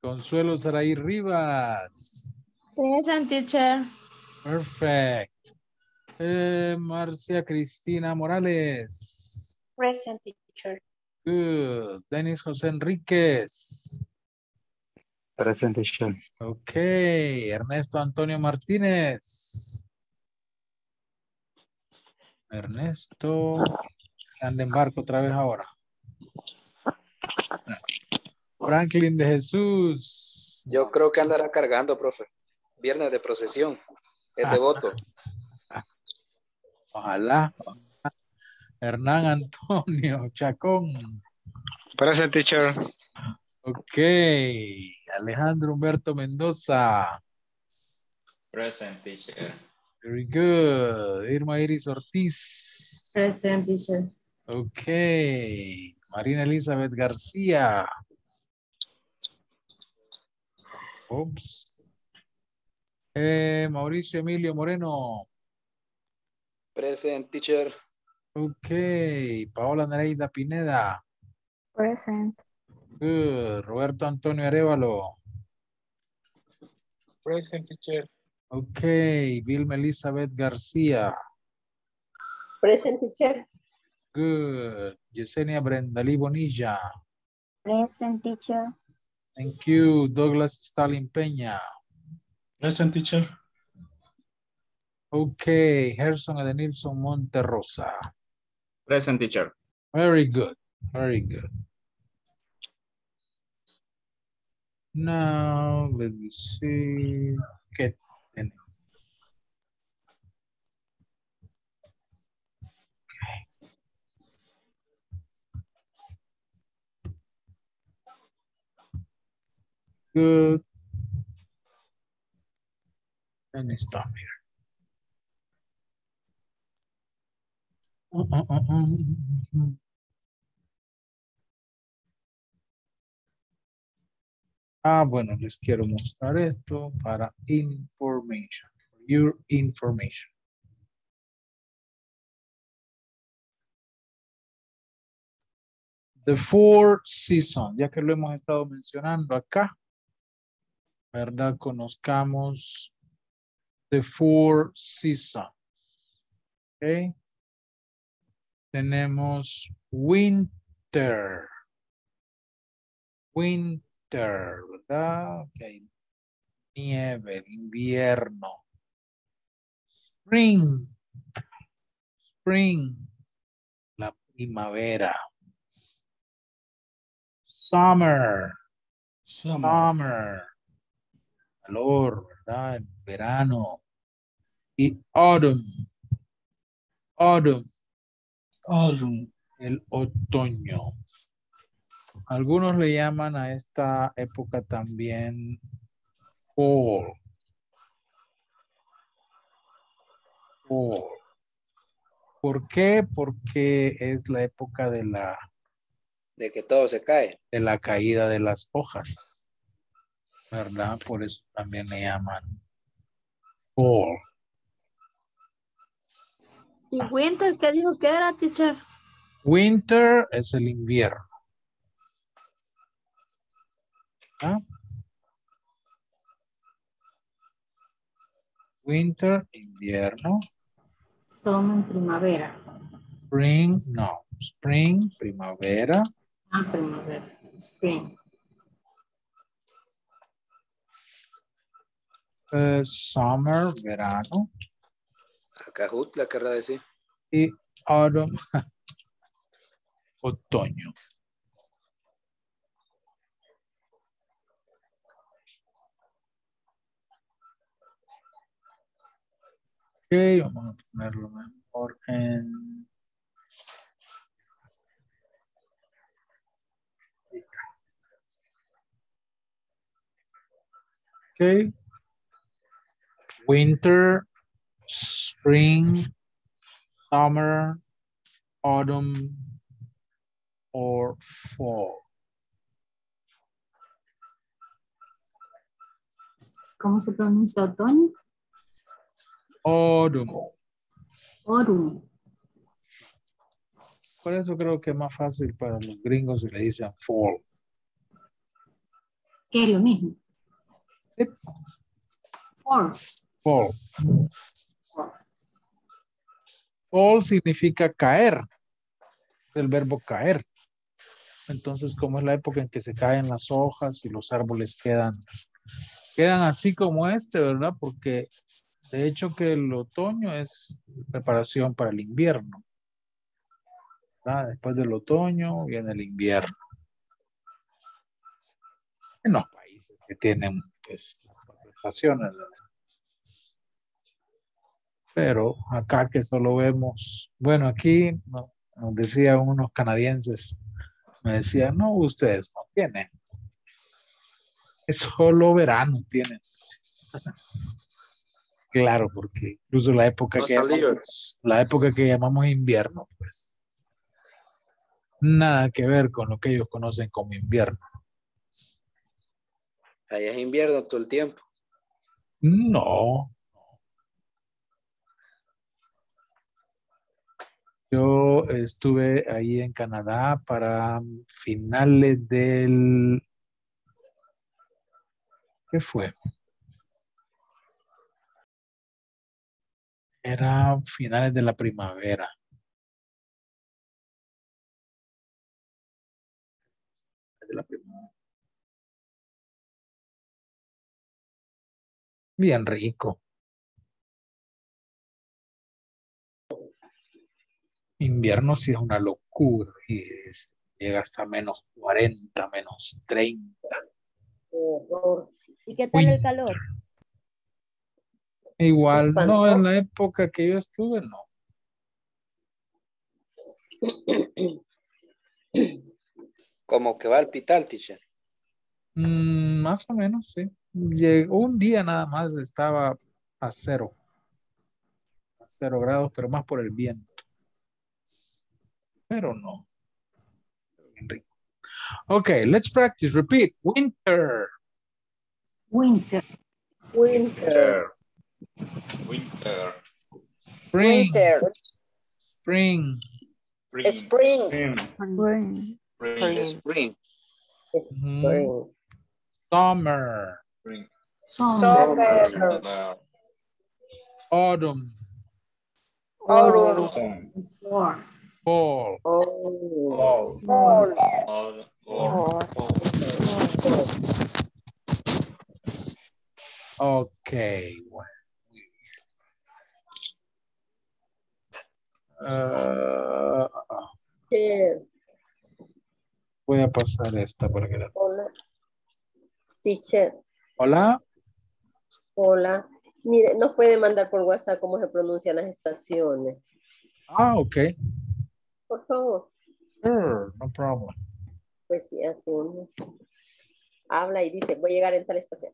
Consuelo Saraí Rivas. Present, teacher. Perfect. Marcia Cristina Morales. Present, teacher. Good. Dennis José Enríquez. Present, teacher. Okay. Ernesto Antonio Martínez. Ernesto. Anda en barco otra vez ahora. Franklin de Jesús. Yo creo que andará cargando, profe. Viernes de procesión. Es devoto. Ojalá. Hernán Antonio Chacón. Present, teacher. Ok. Alejandro Humberto Mendoza. Present, teacher. Very good. Irma Iris Ortiz. Present, teacher. Ok. Marina Elizabeth García. Oops. Mauricio Emilio Moreno. Present, teacher. Ok. Paola Nereida Pineda. Present. Good. Roberto Antonio Arevalo. Present, teacher. Ok. Vilma Elizabeth García. Present, teacher. Good. Yesenia Brendalí Bonilla. Present, teacher. Thank you. Douglas Stalin Peña. Present, teacher. Okay. Gerson Adenilson Monterrosa. Present, teacher. Very good. Very good. Now, let me see. Okay. Good. And it's done here. Bueno, les quiero mostrar esto para information, for your information. The fourth season, ya que lo hemos estado mencionando acá. ¿Verdad? Conozcamos the four seasons. ¿Ok? Tenemos winter. Winter, ¿verdad? Ok. Nieve, invierno. Spring. Spring. La primavera. Summer. Summer. Summer. Calor, ¿verdad? El verano. Y autumn. Autumn. Autumn. El otoño. Algunos le llaman a esta época también fall. Fall. ¿Por qué? Porque es la época de la... de que todo se cae. De la caída de las hojas. ¿Verdad? Por eso también le llaman fall. ¿Y winter qué dijo que era, teacher? Winter es el invierno. ¿Ah? Winter, invierno. Son en primavera. Spring, no. Spring, primavera. Ah, primavera. Spring. Summer, verano. Acajut, la querrá decir. Y autumn, otoño. Ok, vamos a ponerlo mejor en... Ok. Winter, spring, summer, autumn, or fall. ¿Cómo se pronuncia otoño? Autumn. Autumn. Por eso creo que es más fácil para los gringos si le dicen fall. ¿Qué es lo mismo? ¿Sí? Fall. Fall. Fall significa caer, el verbo caer. Entonces, como es la época en que se caen las hojas y los árboles quedan así como este, ¿verdad? Porque de hecho que el otoño es preparación para el invierno. ¿Verdad? Después del otoño viene el invierno. En los países que tienen pues conversaciones, ¿verdad? Pero acá que solo vemos, bueno, aquí nos decían unos canadienses, me decían, no, ustedes no tienen, es solo verano tienen. Claro, porque incluso la época, que llamamos invierno, pues nada que ver con lo que ellos conocen como invierno. Allá es invierno todo el tiempo. No. Yo estuve ahí en Canadá para finales del... ¿Qué fue? Era finales de la primavera. Bien rico. Invierno sí es una locura. Y llega hasta menos 40, menos 30. Horror. ¿Y qué tal el calor? Igual, no, en la época que yo estuve, no. Como que va al pital, teacher. Más o menos, sí. Llegó un día nada más, estaba a cero. A 0 grados, pero más por el viento. Pero no. Ok, let's practice. Repeat. Winter. Winter. Winter. Winter. Spring. Winter. Spring. Spring. Spring. Spring. Spring. Spring. Mm-hmm. Summer. Spring. Summer. Summer. Autumn. Autumn. Autumn. Fall. Fall. Fall. Fall. Fall. Okay. Voy a pasar esta porque la... Hola. Teacher. Hola. Hola. Mire, nos puede mandar por WhatsApp cómo se pronuncian las estaciones. Ah, ok. Por favor. Sure, no problem. Pues sí, así uno habla y dice, voy a llegar en tal estación.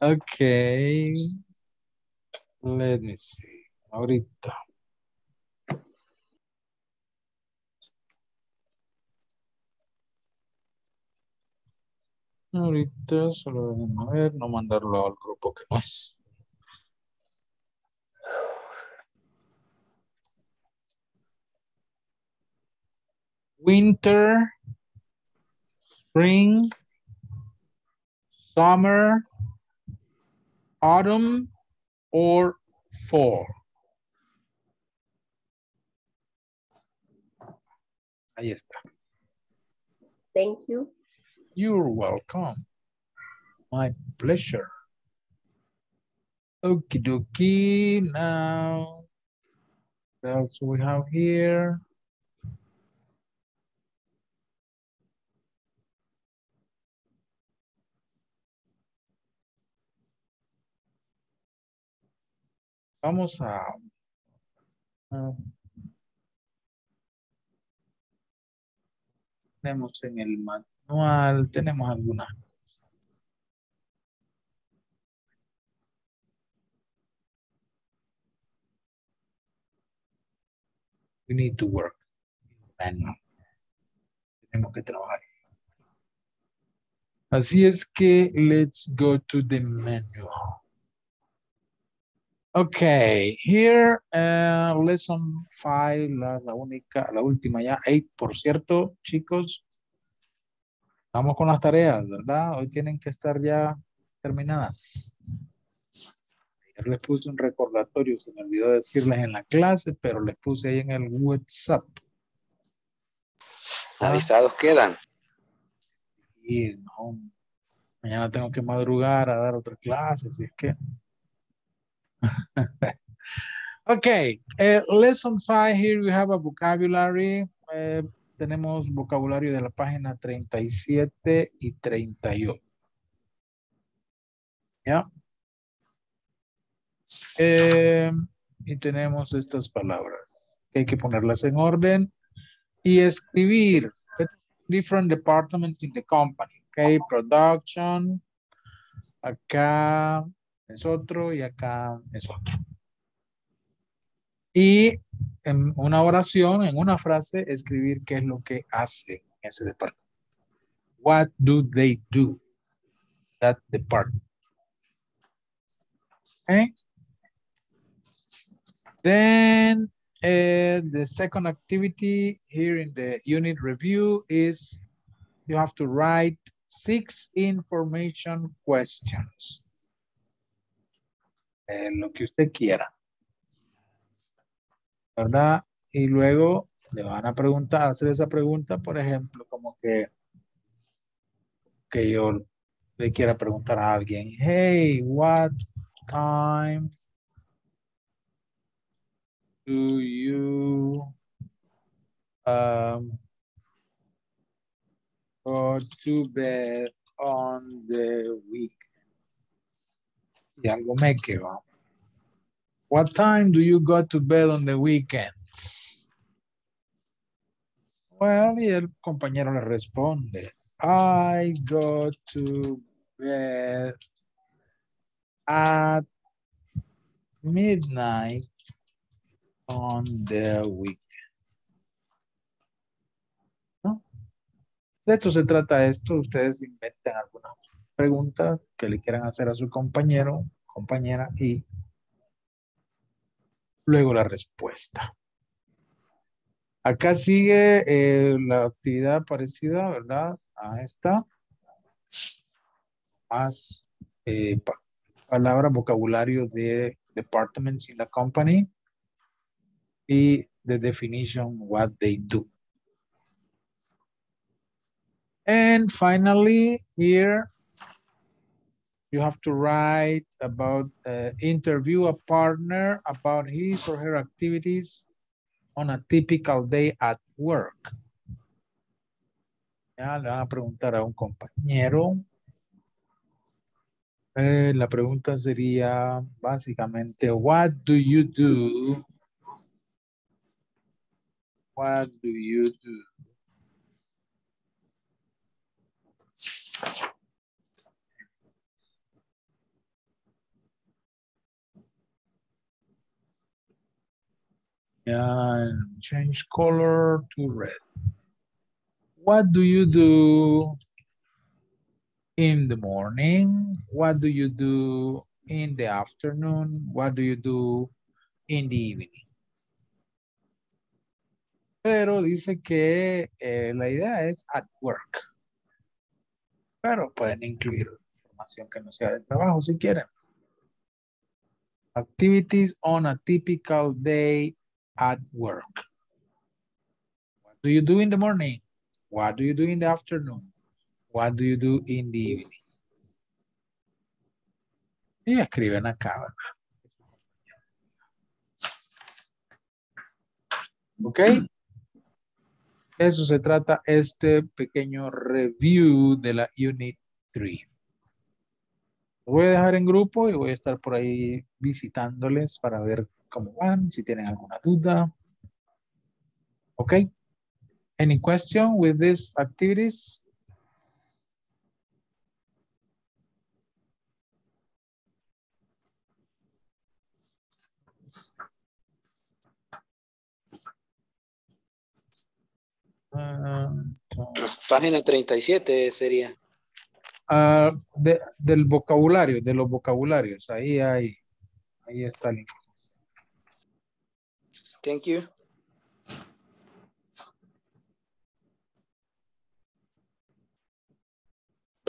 Okay. Let me see. Ahorita. Ahorita solo vamos a ver, no mandarlo al grupo que no es. Winter, spring, summer, autumn, or fall. Ahí está. Thank you. You're welcome. My pleasure. Okie dokie. Now, what else we have here? Vamos a... tenemos en el manual, tenemos algunas cosas. We need to work. Bueno, tenemos que trabajar. Así es que, let's go to the manual. Okay, here lesson 5, la última ya, 8, por cierto, chicos, vamos con las tareas, ¿verdad? Hoy tienen que estar ya terminadas. Ayer les puse un recordatorio, se me olvidó decirles en la clase, pero les puse ahí en el WhatsApp. Avisados quedan. Y no, mañana tengo que madrugar a dar otra clase, si es que... Okay, lesson 5, here we have a vocabulary tenemos vocabulario de la página 37 y 38. ¿Ya? Y tenemos estas palabras. Hay que ponerlas en orden y escribir different departments in the company. Ok, production. Acá es otro y acá es otro. Y en una oración, en una frase, escribir qué es lo que hacen en ese departamento. What do they do? That department. Okay. Then the second activity here in the unit review is you have to write 6 information questions. Lo que usted quiera. ¿Verdad? Y luego le van a preguntar, hacer esa pregunta, por ejemplo, como que yo le quiera preguntar a alguien, hey, what time do you go to bed on the weekend? Y algo me quedó. What time do you go to bed on the weekends? Well, y el compañero le responde, I go to bed at midnight on the weekend. ¿No? De esto se trata esto. Ustedes inventan alguna pregunta que le quieran hacer a su compañero, compañera y luego la respuesta. Acá sigue la actividad parecida, ¿verdad? A esta. Más palabras, vocabulario de departments in the company. Y the definition, what they do. And finally, here, you have to write about, interview a partner about his or her activities on a typical day at work. Ya, le van a preguntar a un compañero. La pregunta sería básicamente, what do you do? What do you do? And change color to red. What do you do in the morning? What do you do in the afternoon? What do you do in the evening? Pero dice que la idea es at work. Pero pueden incluir información que no sea de trabajo si quieren. Activities on a typical day at work. What do you do in the morning? What do you do in the afternoon? What do you do in the evening? Y escriben acá, ¿verdad? Ok. Eso se trata este pequeño review de la Unit 3. Lo voy a dejar en grupo y voy a estar por ahí visitándoles para ver cómo van, si tienen alguna duda. Okay. Any question with these activities? Página 37 sería. Del vocabulario, de los vocabularios. Ahí está el informe. Thank you.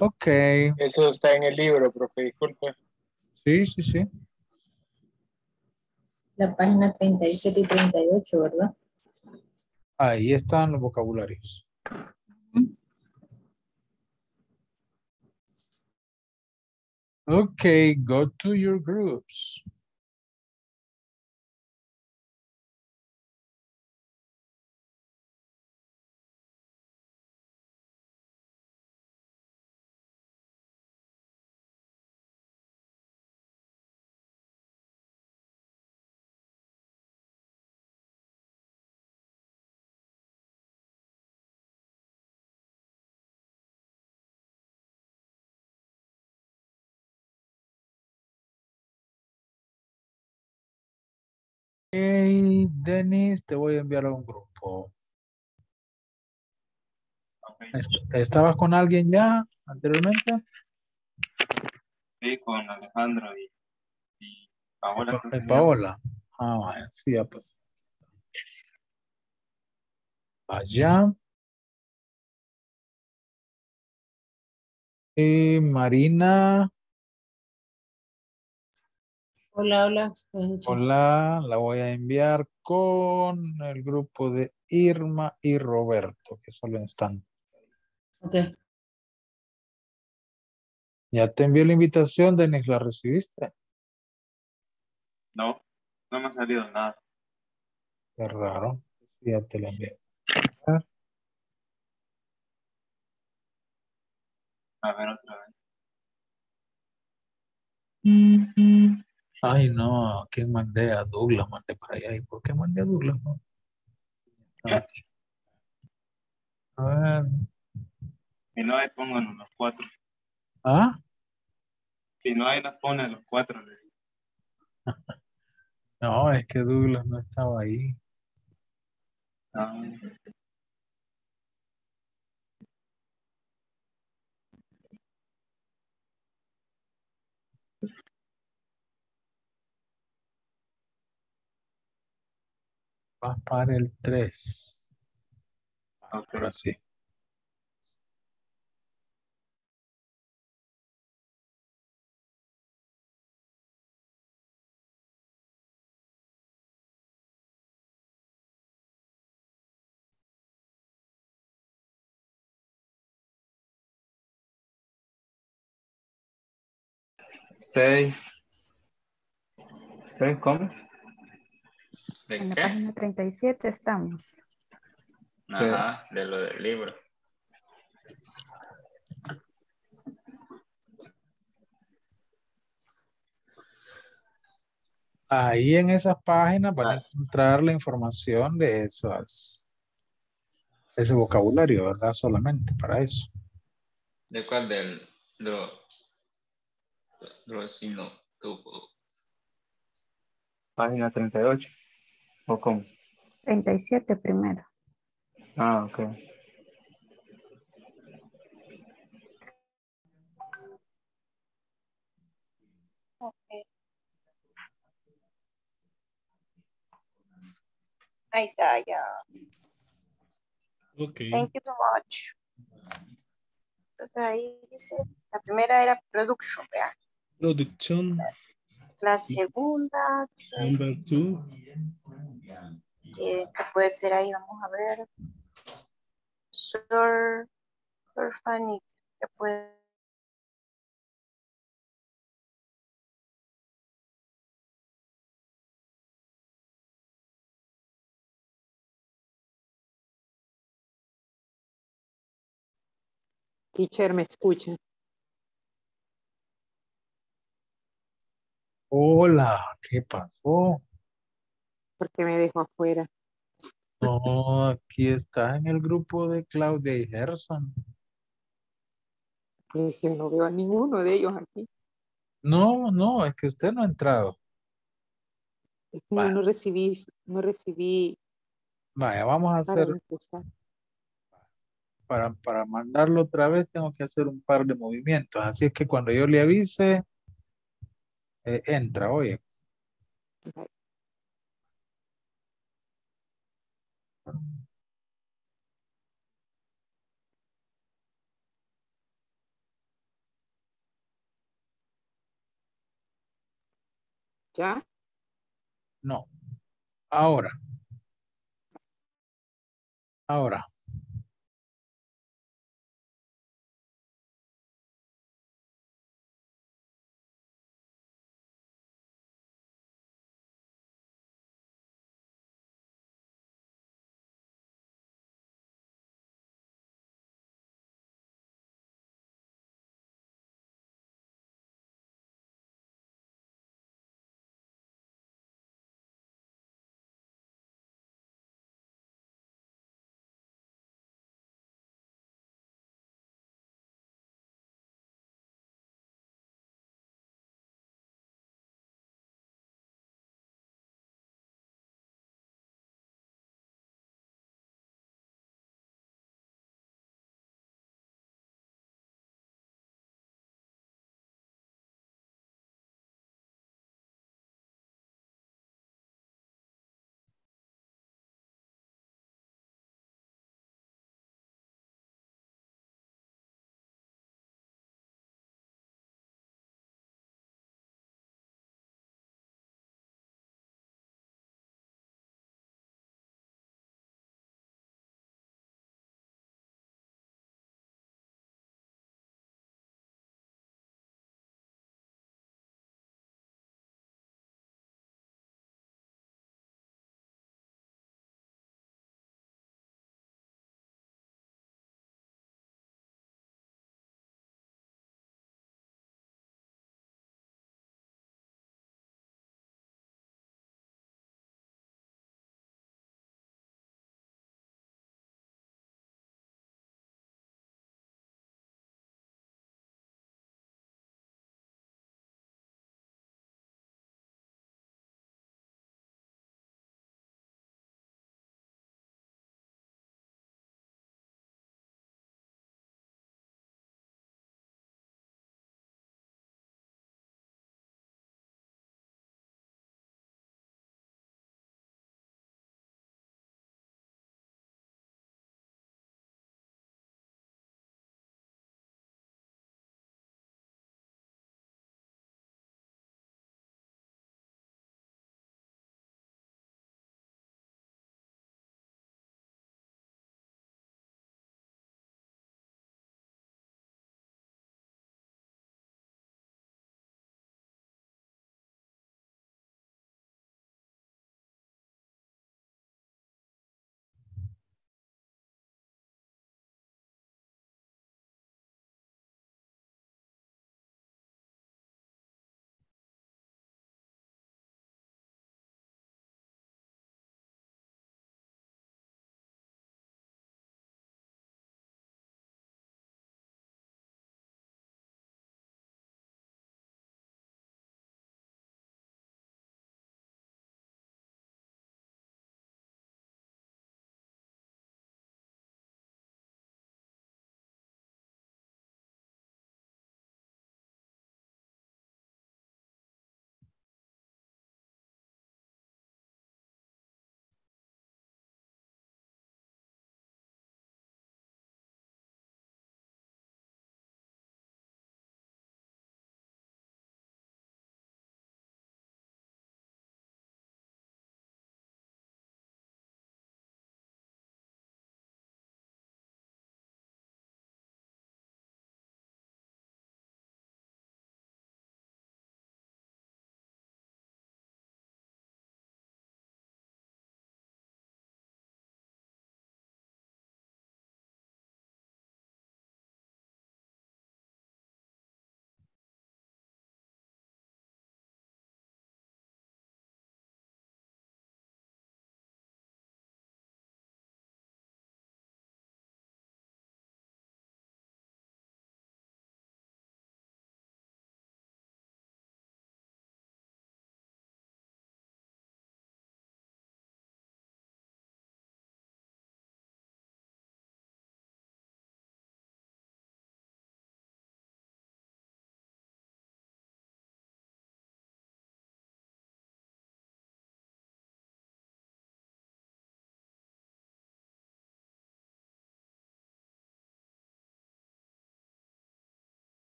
Okay. Eso está en el libro, profe, disculpe. Sí. La página 37 y 38, ¿verdad? Ahí están los vocabularios. Okay, go to your groups. Hey, Denis, te voy a enviar a un grupo. ¿Estabas con alguien ya anteriormente? Sí, con Alejandro y Paola. Paola. Ah, sí, ya pasó. Allá. Marina. Hola, hola. Hola, la voy a enviar con el grupo de Irma y Roberto, que solo están. Ok. Ya te envié la invitación, Denis, ¿la recibiste? No, no me ha salido nada. Qué raro, ya te la envié. A ver otra vez. Ay, no, ¿a quién mandé? A Douglas, mandé para allá. ¿Y por qué mandé a Douglas? No. Aquí. A ver. Si no hay, pongan los cuatro. ¿Ah? Si no hay, los ponen los cuatro. No, es que Douglas no estaba ahí. No. Vas para el 3. Ahora sí. ¿Seis cómo? ¿De en qué? La página 37 estamos. Ajá, de lo del libro. Ahí en esas páginas van a encontrar la información de ese vocabulario, ¿verdad? Solamente para eso. ¿De cuál? Del sino tuvo. Página 38. ¿O cómo? 37 primero. Ah, ok. Ahí está, ya. Ok. Thank you so much. Entonces ahí dice, la primera era production, ¿verdad? Production. La segunda. Number 2. ¿Qué puede ser ahí? Vamos a ver. Sir Fanny. ¿Qué puede? Teacher, me escucha. Hola, ¿qué pasó? Porque me dejó afuera. No, aquí está en el grupo de Claudia y Gerson. Pues yo no veo a ninguno de ellos aquí. No, es que usted no ha entrado. Es que yo no recibí. Vaya, vamos a hacer. Para mandarlo otra vez tengo que hacer un par de movimientos. Así es que cuando yo le avise, entra, oye. Okay. ¿Ya? No. Ahora.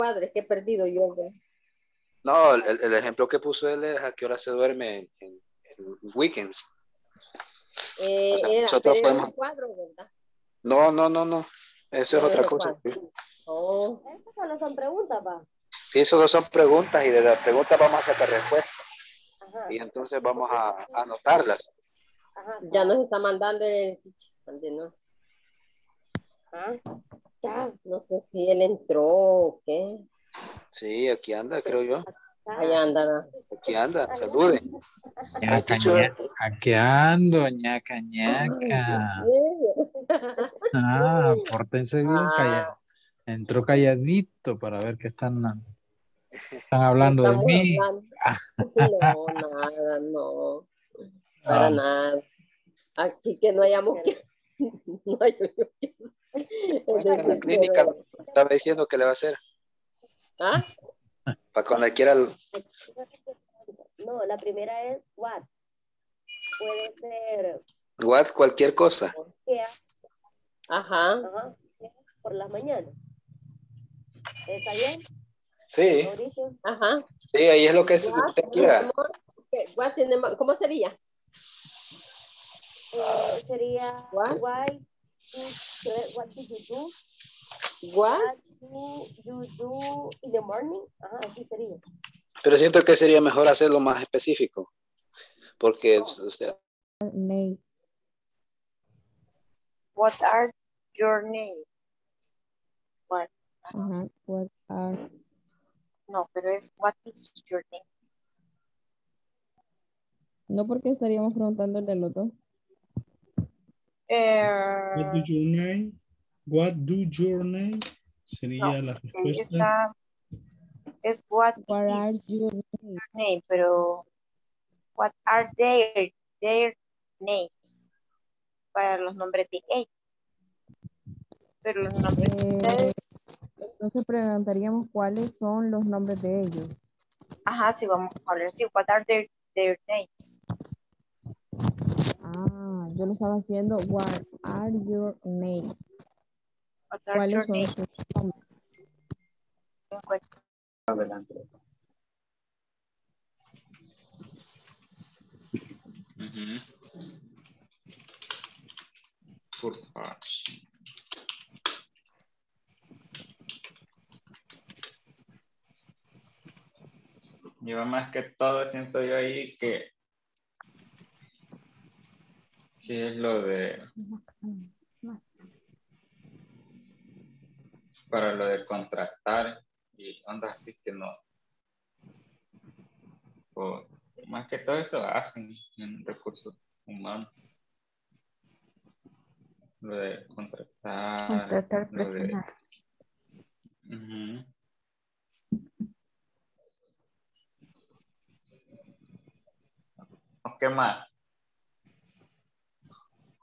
padres que he perdido yo. No, el ejemplo que puso él es a qué hora se duerme en weekends. O sea, era, nosotros podemos... era cuadro, ¿verdad? No. Eso es otra cosa. Oh. Esas solo son preguntas, va. Sí, solo son preguntas y de las preguntas vamos a sacar respuestas. Ajá. Y entonces vamos a anotarlas. Ajá. Ya nos está mandando el teacher, ¿no? ¿Ah? Ya, no sé si él entró o qué. Sí, aquí anda, creo yo. Allá anda. Aquí anda, saluden. Ñaca, aquí ando, ñaca, ñaca. Ah, pórtense bien, callado. Entró calladito para ver qué están hablando de mí. No, nada, no. Para nada. Aquí que no hayamos que... No hay que... Bueno, la clínica estaba diciendo que le va a hacer. ¿Ah? Para cuando quiera. No, la primera es what. Puede ser. What, cualquier cosa. Yeah. Ajá. Ajá. Por las mañanas. ¿Está bien? Sí. Ajá. Sí, ahí es lo que es, what, usted quiera. What in the morning. ¿Cómo sería? Sería what? Why. What do you do? What do you do in the morning? Ajá, así sería. Pero siento que sería mejor hacerlo más específico. Porque, oh. O sea. What are your name? What? Uh-huh. What are? No, pero es what is your name? No, porque estaríamos preguntándole los dos. What do your name? What do your name? Sería no, la respuesta. Es what is your name, pero what are their names para los nombres de ellos. Pero los nombres de ustedes. Entonces preguntaríamos cuáles son los nombres de ellos. Ajá, sí, vamos a hablar. Sí, what are their names. Ah, yo lo estaba haciendo. What are your names? What are your names? Adelante. Por favor. Yo más que todo siento yo ahí que es lo de para lo de contrastar y onda así que no. Pues, más que todo eso hacen en recursos humanos. Lo de contrastar personal. ¿Qué más?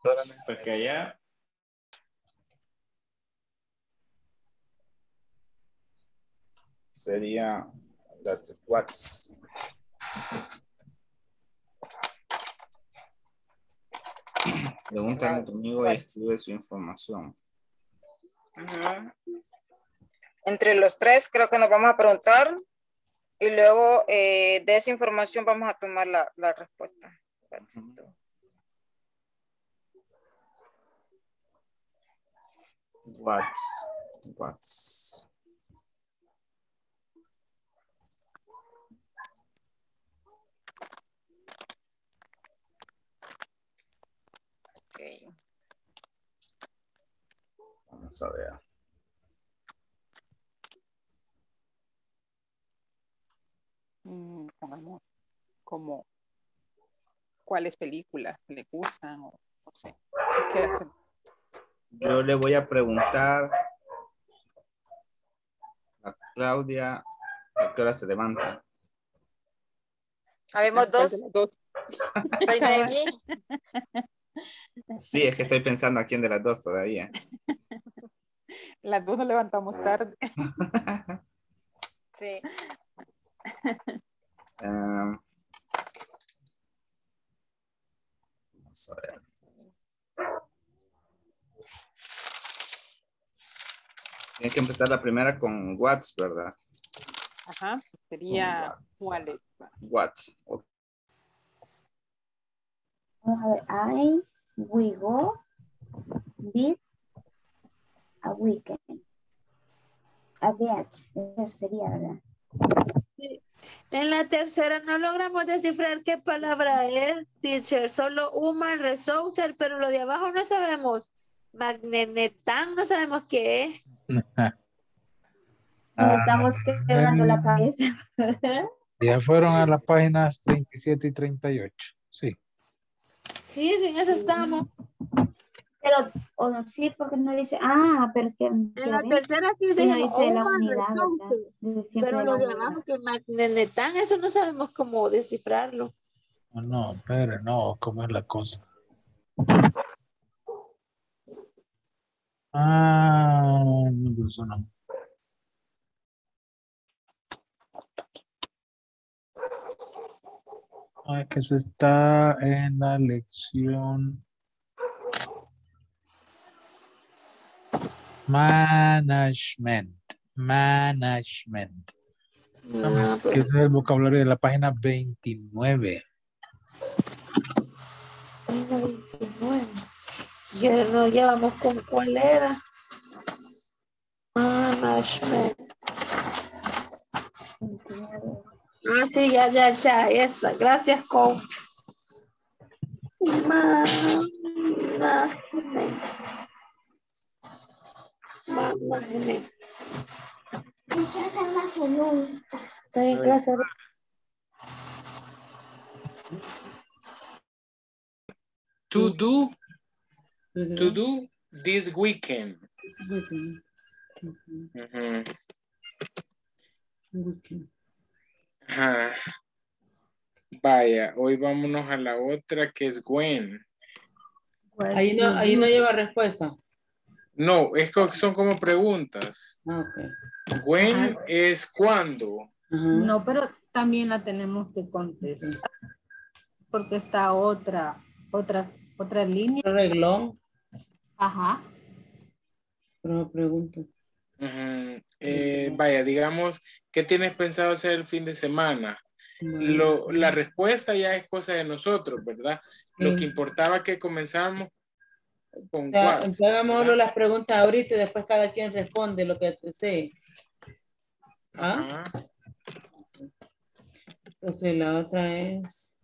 Solamente porque allá sería that what's. Preguntan conmigo y escribe su información. Entre los tres creo que nos vamos a preguntar. Y luego de esa información vamos a tomar la respuesta. What? Okay. Vamos a ver. Pongamos como cuáles películas le gustan o no sé. ¿Qué hacen? Yo le voy a preguntar a Claudia a qué hora se levanta. Habemos dos. ¿Soy Noemí? Sí, es que estoy pensando a quién de las dos todavía. Las dos nos levantamos tarde. Sí. Vamos a ver. Tienes que empezar la primera con Whats, ¿verdad? Ajá, sería Wallet. Whats. Okay. Vamos a ver, I, we go, did, a weekend. A beach, sería, ¿verdad? Sí. En la tercera no logramos descifrar qué palabra es, teacher. Solo human resources, pero lo de abajo no sabemos. Magnetan, no sabemos qué es. Estamos quebrando la cabeza. Ya fueron a las páginas 37 y 38. Sí. Sí, en eso estamos. Pero, o no, sí, porque no dice, ah, pero que... En la tercera sí dice, no dice la unidad, ¿verdad? Pero lo de abajo que Magnetan, eso no sabemos cómo descifrarlo. No, pero no, cómo es la cosa. Ah, no, eso no. Ah, que se está en la lección. Management. Vamos, que es el vocabulario de la página 29. Ya no llevamos con cuál era. Management. Ah, sí, ya, esa. Gracias, coach. Management. Estoy en clase. To do this weekend. This weekend. Mm-hmm. Weekend. Ajá. Vaya, hoy vámonos a la otra que es when. Ahí no lleva respuesta. No, es que son como preguntas. Okay. When es cuando. No, pero también la tenemos que contestar. Porque está otra línea. Reglón. Ajá. Pero me pregunto. Vaya, digamos, ¿qué tienes pensado hacer el fin de semana? La respuesta ya es cosa de nosotros, ¿verdad? Lo que importaba que comenzáramos con cuatro. Hagámoslo las preguntas ahorita y después cada quien responde lo que desee. ¿Ah? Entonces la otra es...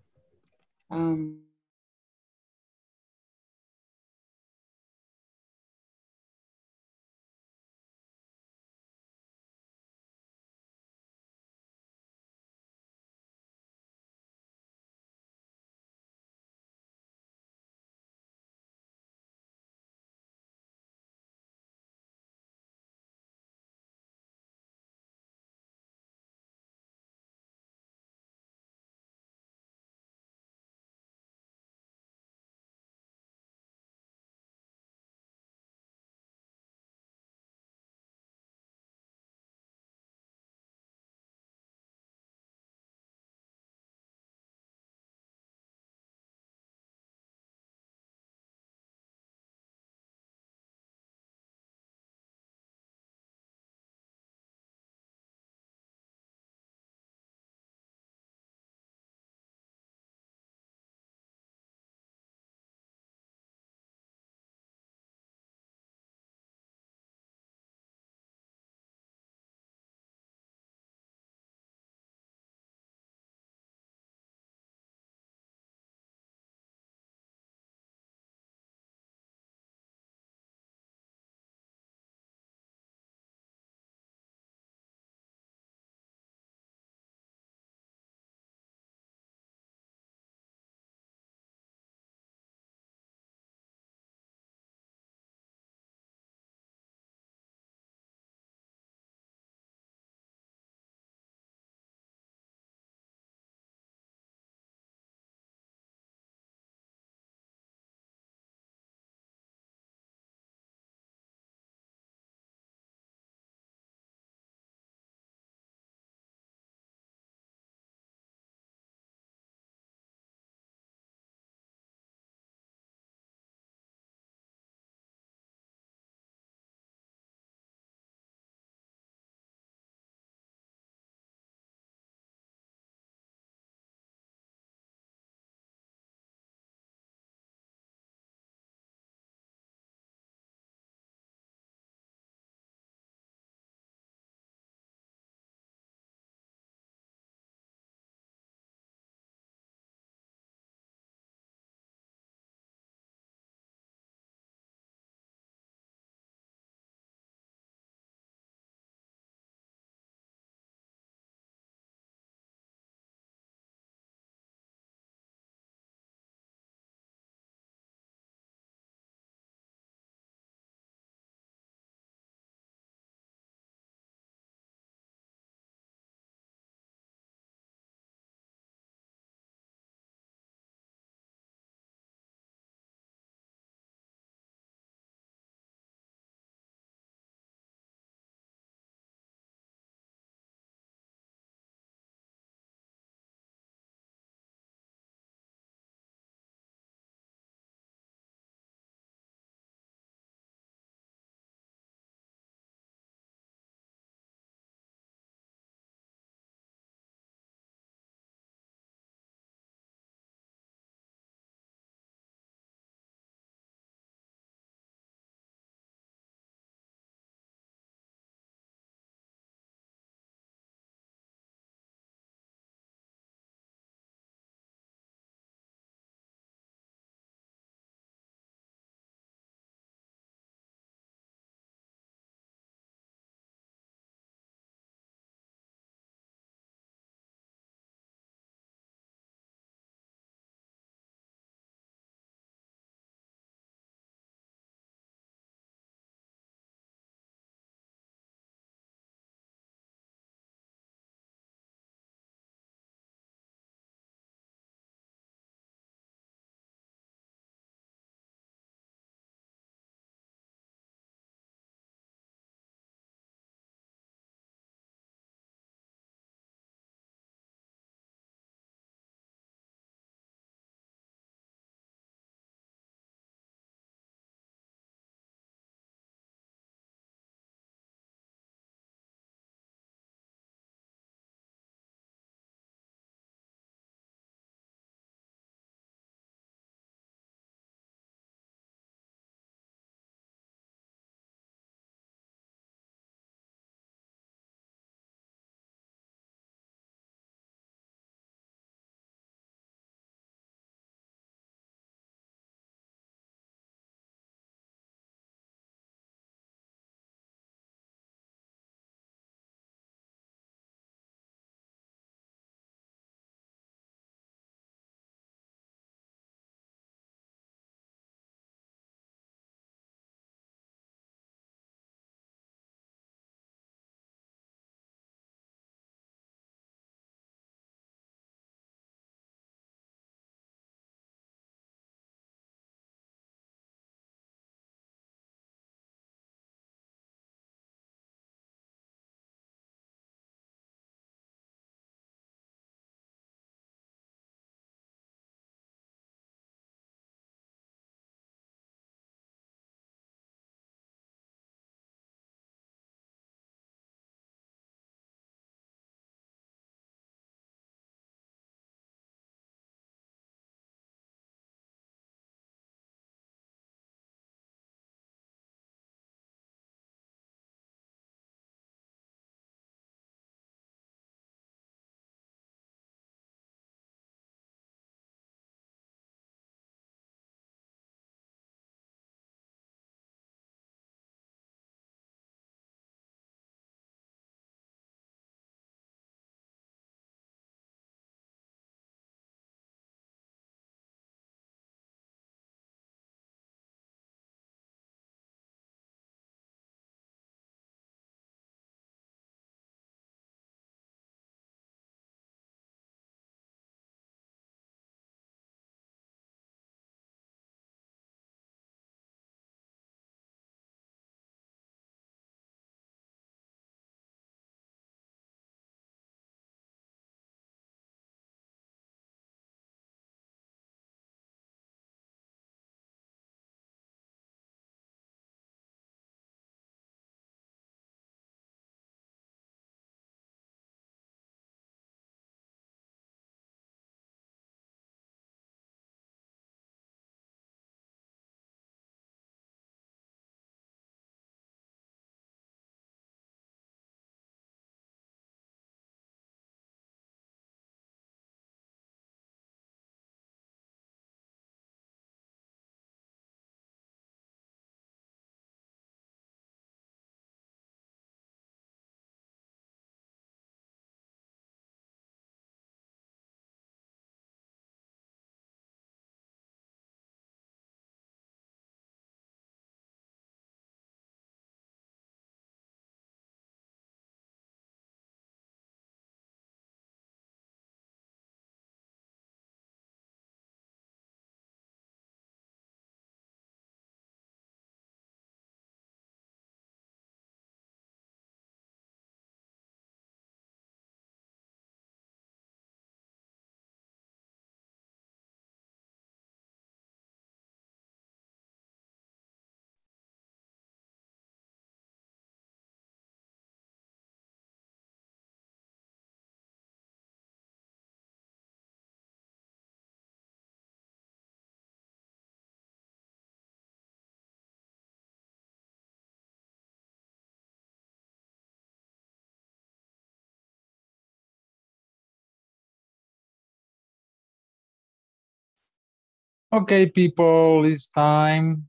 Okay, people, it's time.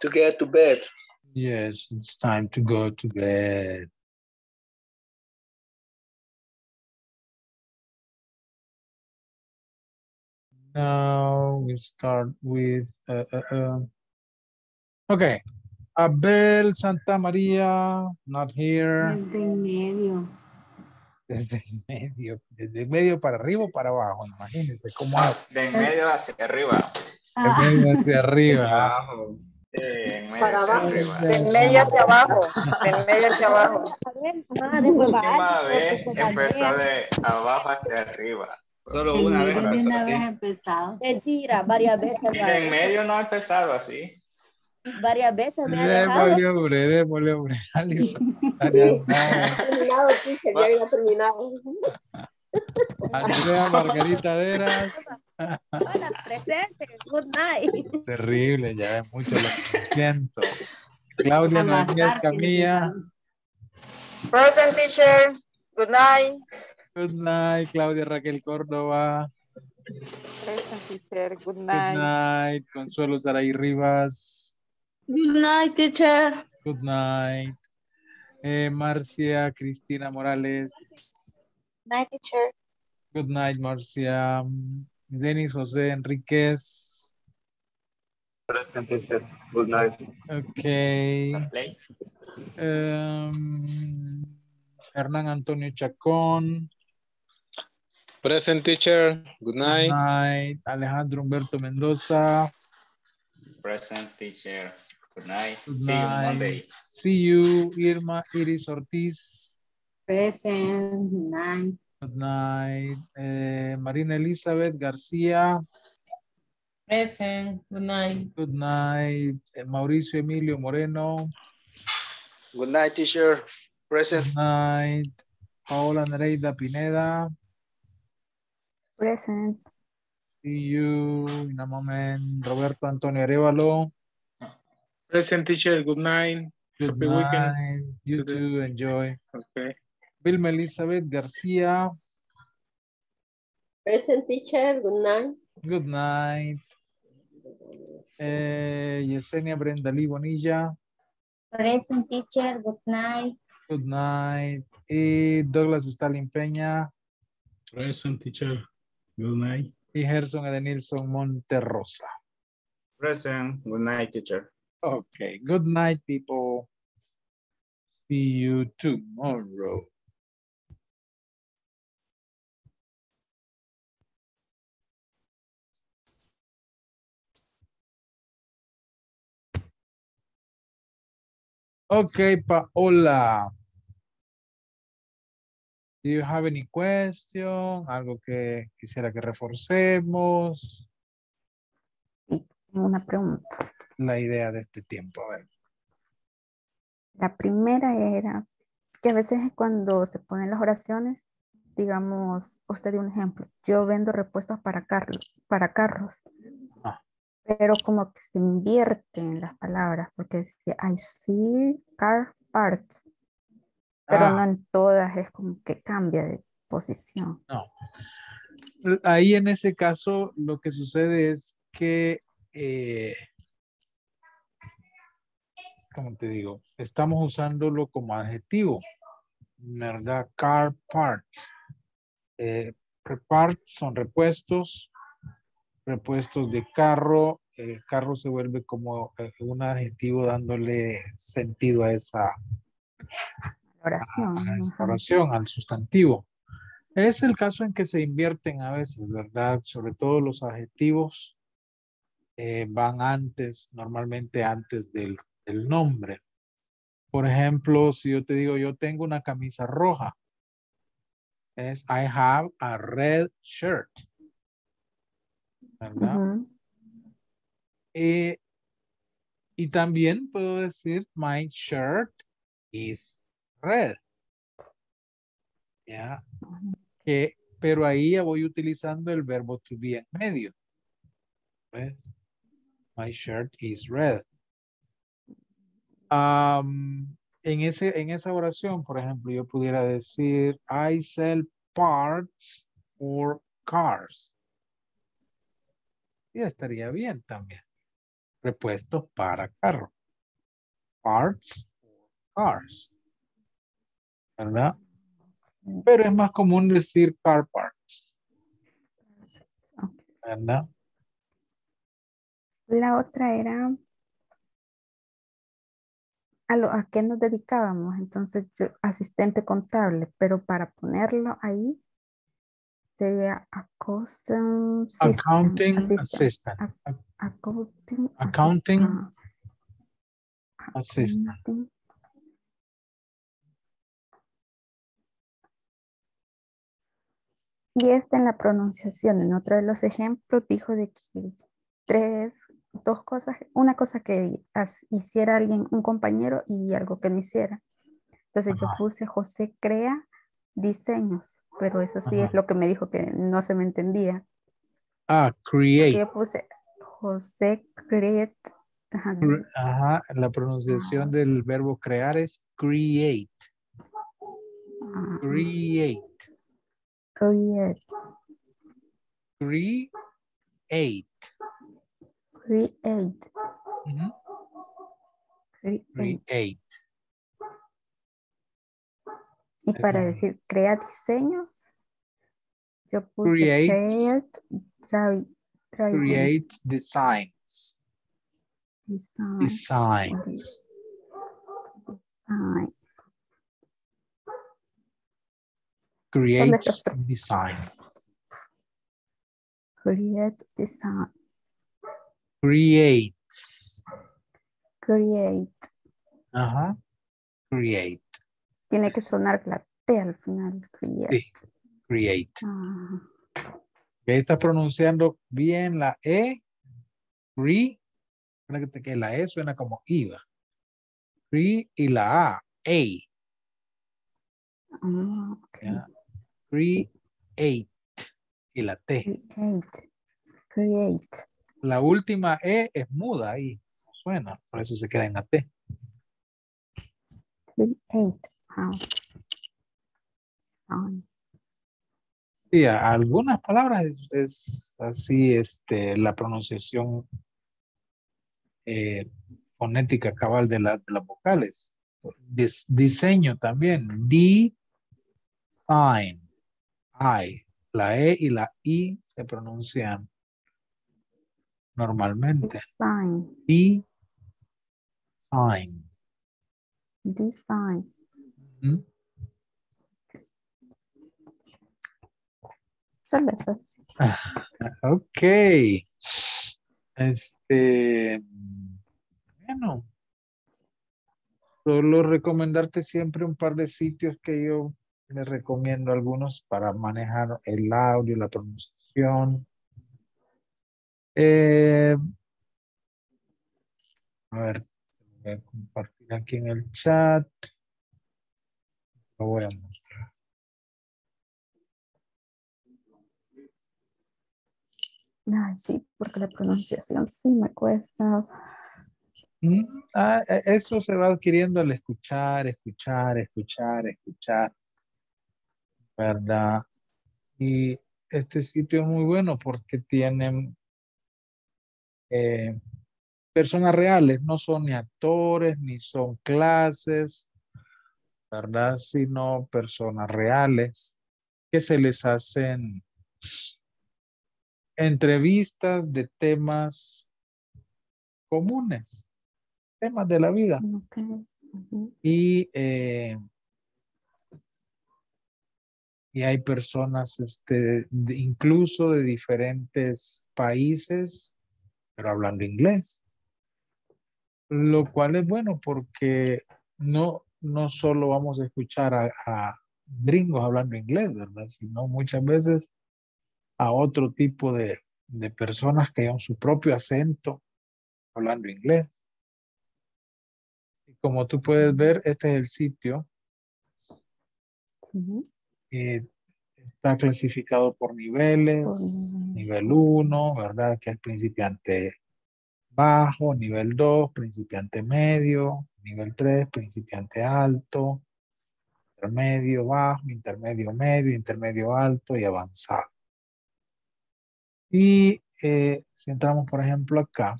To get to bed. Yes, it's time to go to bed. Now we start with, okay. Abel Santa Maria, not here. Desde el medio. Desde el medio para arriba o para abajo, imagínense cómo hago. Del medio hacia arriba. Del medio hacia arriba. Para abajo. Del medio hacia abajo. Del medio hacia abajo. La última vez empezó de abajo hacia arriba. Solo una vez. Una vez empezado. Mentira, varias veces. En medio no ha empezado así. Varias veces me ha dejado. Démosle, hombre, Alison. Ya había terminado. Andrea Margarita Deras. Hola, presente. Good night. Terrible, ya es mucho lo que siento. Claudia Núñez Camilla. Present, teacher. Good night. Good night, Claudia Raquel Córdoba. Present, teacher. Good night. Good night, Consuelo Saray Rivas. Good night, teacher. Good night. Marcia Cristina Morales. Good night, teacher. Good night, Marcia. Denis José Enríquez. Present, teacher. Good night. Okay. Hernán Antonio Chacón. Present, teacher. Good night. Good night. Alejandro Humberto Mendoza. Present, teacher. Good night. Good night. See you Monday. See you, Irma Iris Ortiz. Present. Good night. Good night. Marina Elizabeth García. Present. Good night. Good night. Mauricio Emilio Moreno. Good night, teacher. Present. Good night. Paola Nereida Pineda. Present. See you in a moment. Roberto Antonio Arevalo. Present, teacher. Good night. Good night. Weekend. You too. Enjoy. Okay. Vilma Elizabeth García. Present, teacher. Good night. Good night. Yesenia Brendalí Bonilla. Present, teacher. Good night. Good night. Y Douglas Stalin Peña. Present, teacher. Good night. Y Gerson Adenilson Monterrosa. Present. Good night, teacher. Okay, good night, people. See you tomorrow. Okay, Paola. Do you have any question? Algo que quisiera que reforcemos. Una pregunta. La idea de este tiempo, a ver. La primera era que a veces cuando se ponen las oraciones, digamos, usted dio un ejemplo. Yo vendo repuestos para carros. Ah. Pero como que se invierten las palabras. Porque decía, I see car parts. Pero no en todas, es como que cambia de posición. No. Ahí en ese caso lo que sucede es que, como te digo, estamos usándolo como adjetivo, ¿verdad? Car parts. Parts son repuestos, repuestos de carro. El carro se vuelve como un adjetivo dándole sentido a esa oración, al sustantivo. Es el caso en que se invierten a veces, ¿verdad? Sobre todo los adjetivos van antes, normalmente antes del nombre. Por ejemplo, si yo te digo, yo tengo una camisa roja, es I have a red shirt, ¿verdad? Y también puedo decir, my shirt is red. ¿Ya? Pero ahí ya voy utilizando el verbo to be en medio. ¿Ves? My shirt is red. En esa oración, por ejemplo, yo pudiera decir I sell parts or cars. Y estaría bien también. Repuestos para carro. Parts or cars. ¿Verdad? Pero es más común decir car parts. ¿Verdad? La otra era a qué nos dedicábamos. Entonces, yo, asistente contable, pero para ponerlo ahí sería accounting assistant. Accounting assistant. Y esta en la pronunciación, en otro de los ejemplos dijo de que dos cosas, una cosa que hiciera alguien, un compañero, y algo que no hiciera. Entonces yo puse José crea diseños, pero eso sí es lo que me dijo que no se me entendía. Create. Yo puse José create. La pronunciación del verbo crear es create. Create. Y para decir crea diseños, yo puse create designs. Create. Tiene que sonar la T al final. Create. Sí. Create. Ahí estás pronunciando bien la E. Que la E suena como IVA. Cre y la A. Create. Y la T. Create. La última E es muda ahí. No suena. Por eso se queda en la T. Create. Sí, algunas palabras es así, la pronunciación fonética cabal de las vocales. Diseño también. Design. La E y la I se pronuncian normalmente. Design. Solo eso. Ok. Bueno. Solo recomendarte siempre un par de sitios que yo le recomiendo a algunos para manejar el audio, la pronunciación. A ver, voy a compartir aquí en el chat. Lo voy a mostrar. Ay, sí, porque la pronunciación sí me cuesta. Eso se va adquiriendo al escuchar. ¿Verdad? Y este sitio es muy bueno porque tienen personas reales, no son ni actores, ni son clases, ¿verdad? Sino personas reales que se les hacen entrevistas de temas comunes, temas de la vida. Y hay personas incluso de diferentes países, pero hablando inglés. Lo cual es bueno porque no solo vamos a escuchar a gringos hablando inglés, ¿verdad? Sino muchas veces a otro tipo de personas que llevan su propio acento hablando inglés. Y como tú puedes ver, este es el sitio. Está clasificado por niveles. Nivel 1, ¿verdad? Que es principiante bajo. Nivel 2, principiante medio. Nivel 3, principiante alto. intermedio bajo, intermedio medio, intermedio alto y avanzado. Y si entramos, por ejemplo, acá,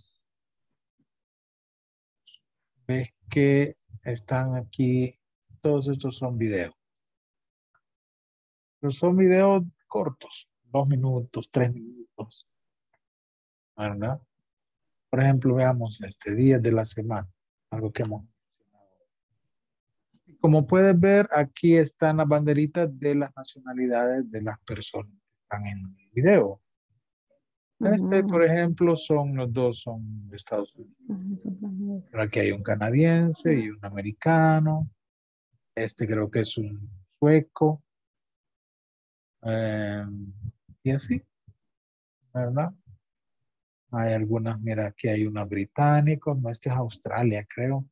ves que están aquí, todos estos son videos. Pero son videos cortos, 2 minutos, 3 minutos. ¿Verdad? Por ejemplo, veamos días de la semana, algo que hemos mencionado. Como puedes ver, aquí están las banderitas de las nacionalidades de las personas que están en el video. Por ejemplo, los dos son de Estados Unidos. Pero aquí hay un canadiense y un americano. Creo que es un sueco. Y así, ¿verdad? Hay algunas, mira, aquí hay unos británicos, no, es Australia, creo.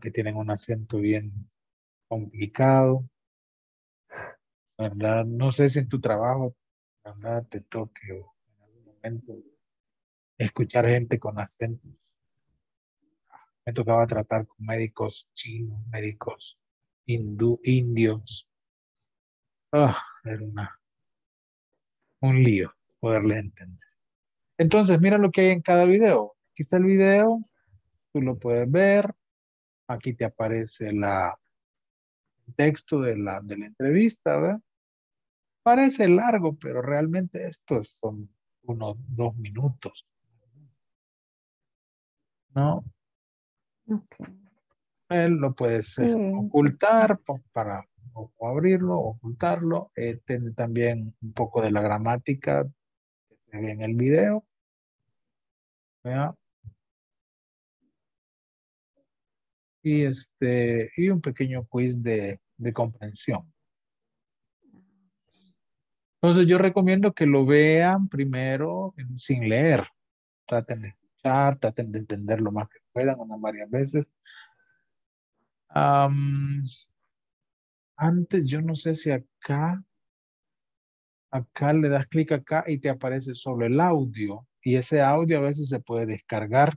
Que tienen un acento bien complicado. ¿Verdad? No sé si en tu trabajo, ¿verdad?, te toque o en algún momento escuchar gente con acentos. Me tocaba tratar con médicos chinos, médicos indios. Era un lío poderles entender. Entonces, mira lo que hay en cada video. Aquí está el video, tú lo puedes ver. Aquí te aparece el texto de la entrevista, ¿verdad? Parece largo, pero realmente estos son unos 2 minutos. ¿No? Okay. Él lo puedes ocultar para... o abrirlo, ocultarlo. Tiene también un poco de la gramática que se ve en el video. ¿Verdad? Y y un pequeño quiz de comprensión. Entonces yo recomiendo que lo vean primero sin leer. Traten de escuchar, traten de entender lo más que puedan, varias veces. Antes, yo no sé si acá le das clic acá y te aparece solo el audio. Y ese audio a veces se puede descargar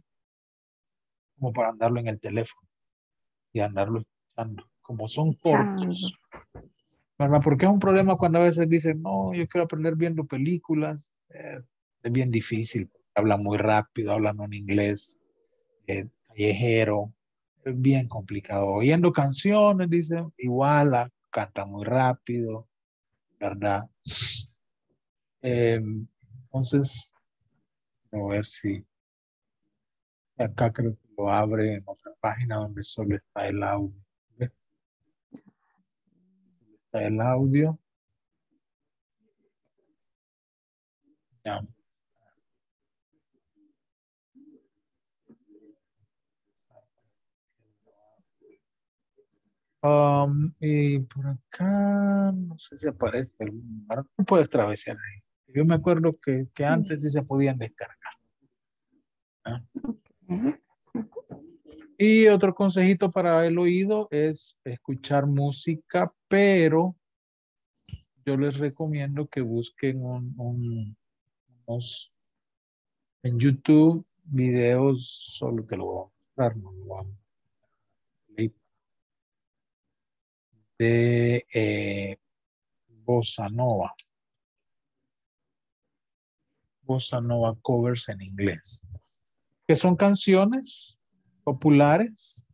como para andarlo en el teléfono y andarlo escuchando. Como son cortos. ¿Verdad? Porque es un problema cuando a veces dicen, no, yo quiero aprender viendo películas. Es bien difícil. Hablan muy rápido, hablan un inglés callejero. Bien complicado. Oyendo canciones, dicen, igual, canta muy rápido, ¿verdad? Entonces, a ver si acá creo que lo abre en otra página donde solo está el audio. ¿Ve? Está el audio. Ya. Y por acá no sé si aparece algún lugar. No puedes travesear ahí. Yo me acuerdo que antes sí se podían descargar. Y otro consejito para el oído es escuchar música, pero yo les recomiendo que busquen unos en YouTube videos, solo que lo voy a mostrar, no lo voy a de Bossa Nova. Bossa Nova covers en inglés. Que son canciones populares,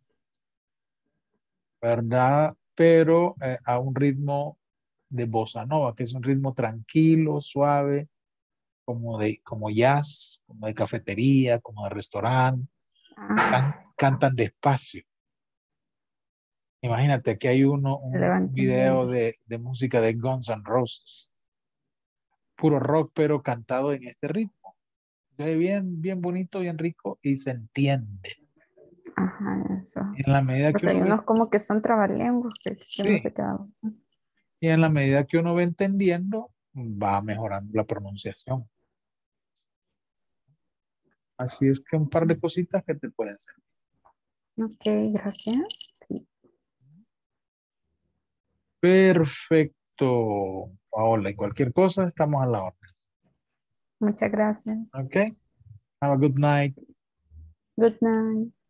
¿verdad? Pero a un ritmo de Bossa Nova, que es un ritmo tranquilo, suave, como jazz, como de cafetería, como de restaurante. Cantan despacio. Imagínate, aquí hay un video de música de Guns N' Roses. Puro rock, pero cantado en este ritmo. Bien, bien bonito, bien rico y se entiende. Ajá, eso. Y en la medida que uno ve, como que son trabalenguas. Sí. Y en la medida que uno va entendiendo, va mejorando la pronunciación. Así es que un par de cositas que te pueden servir. Ok, gracias. Perfecto, Paola. Y cualquier cosa, estamos a la orden. Muchas gracias. Ok. Have a good night. Good night.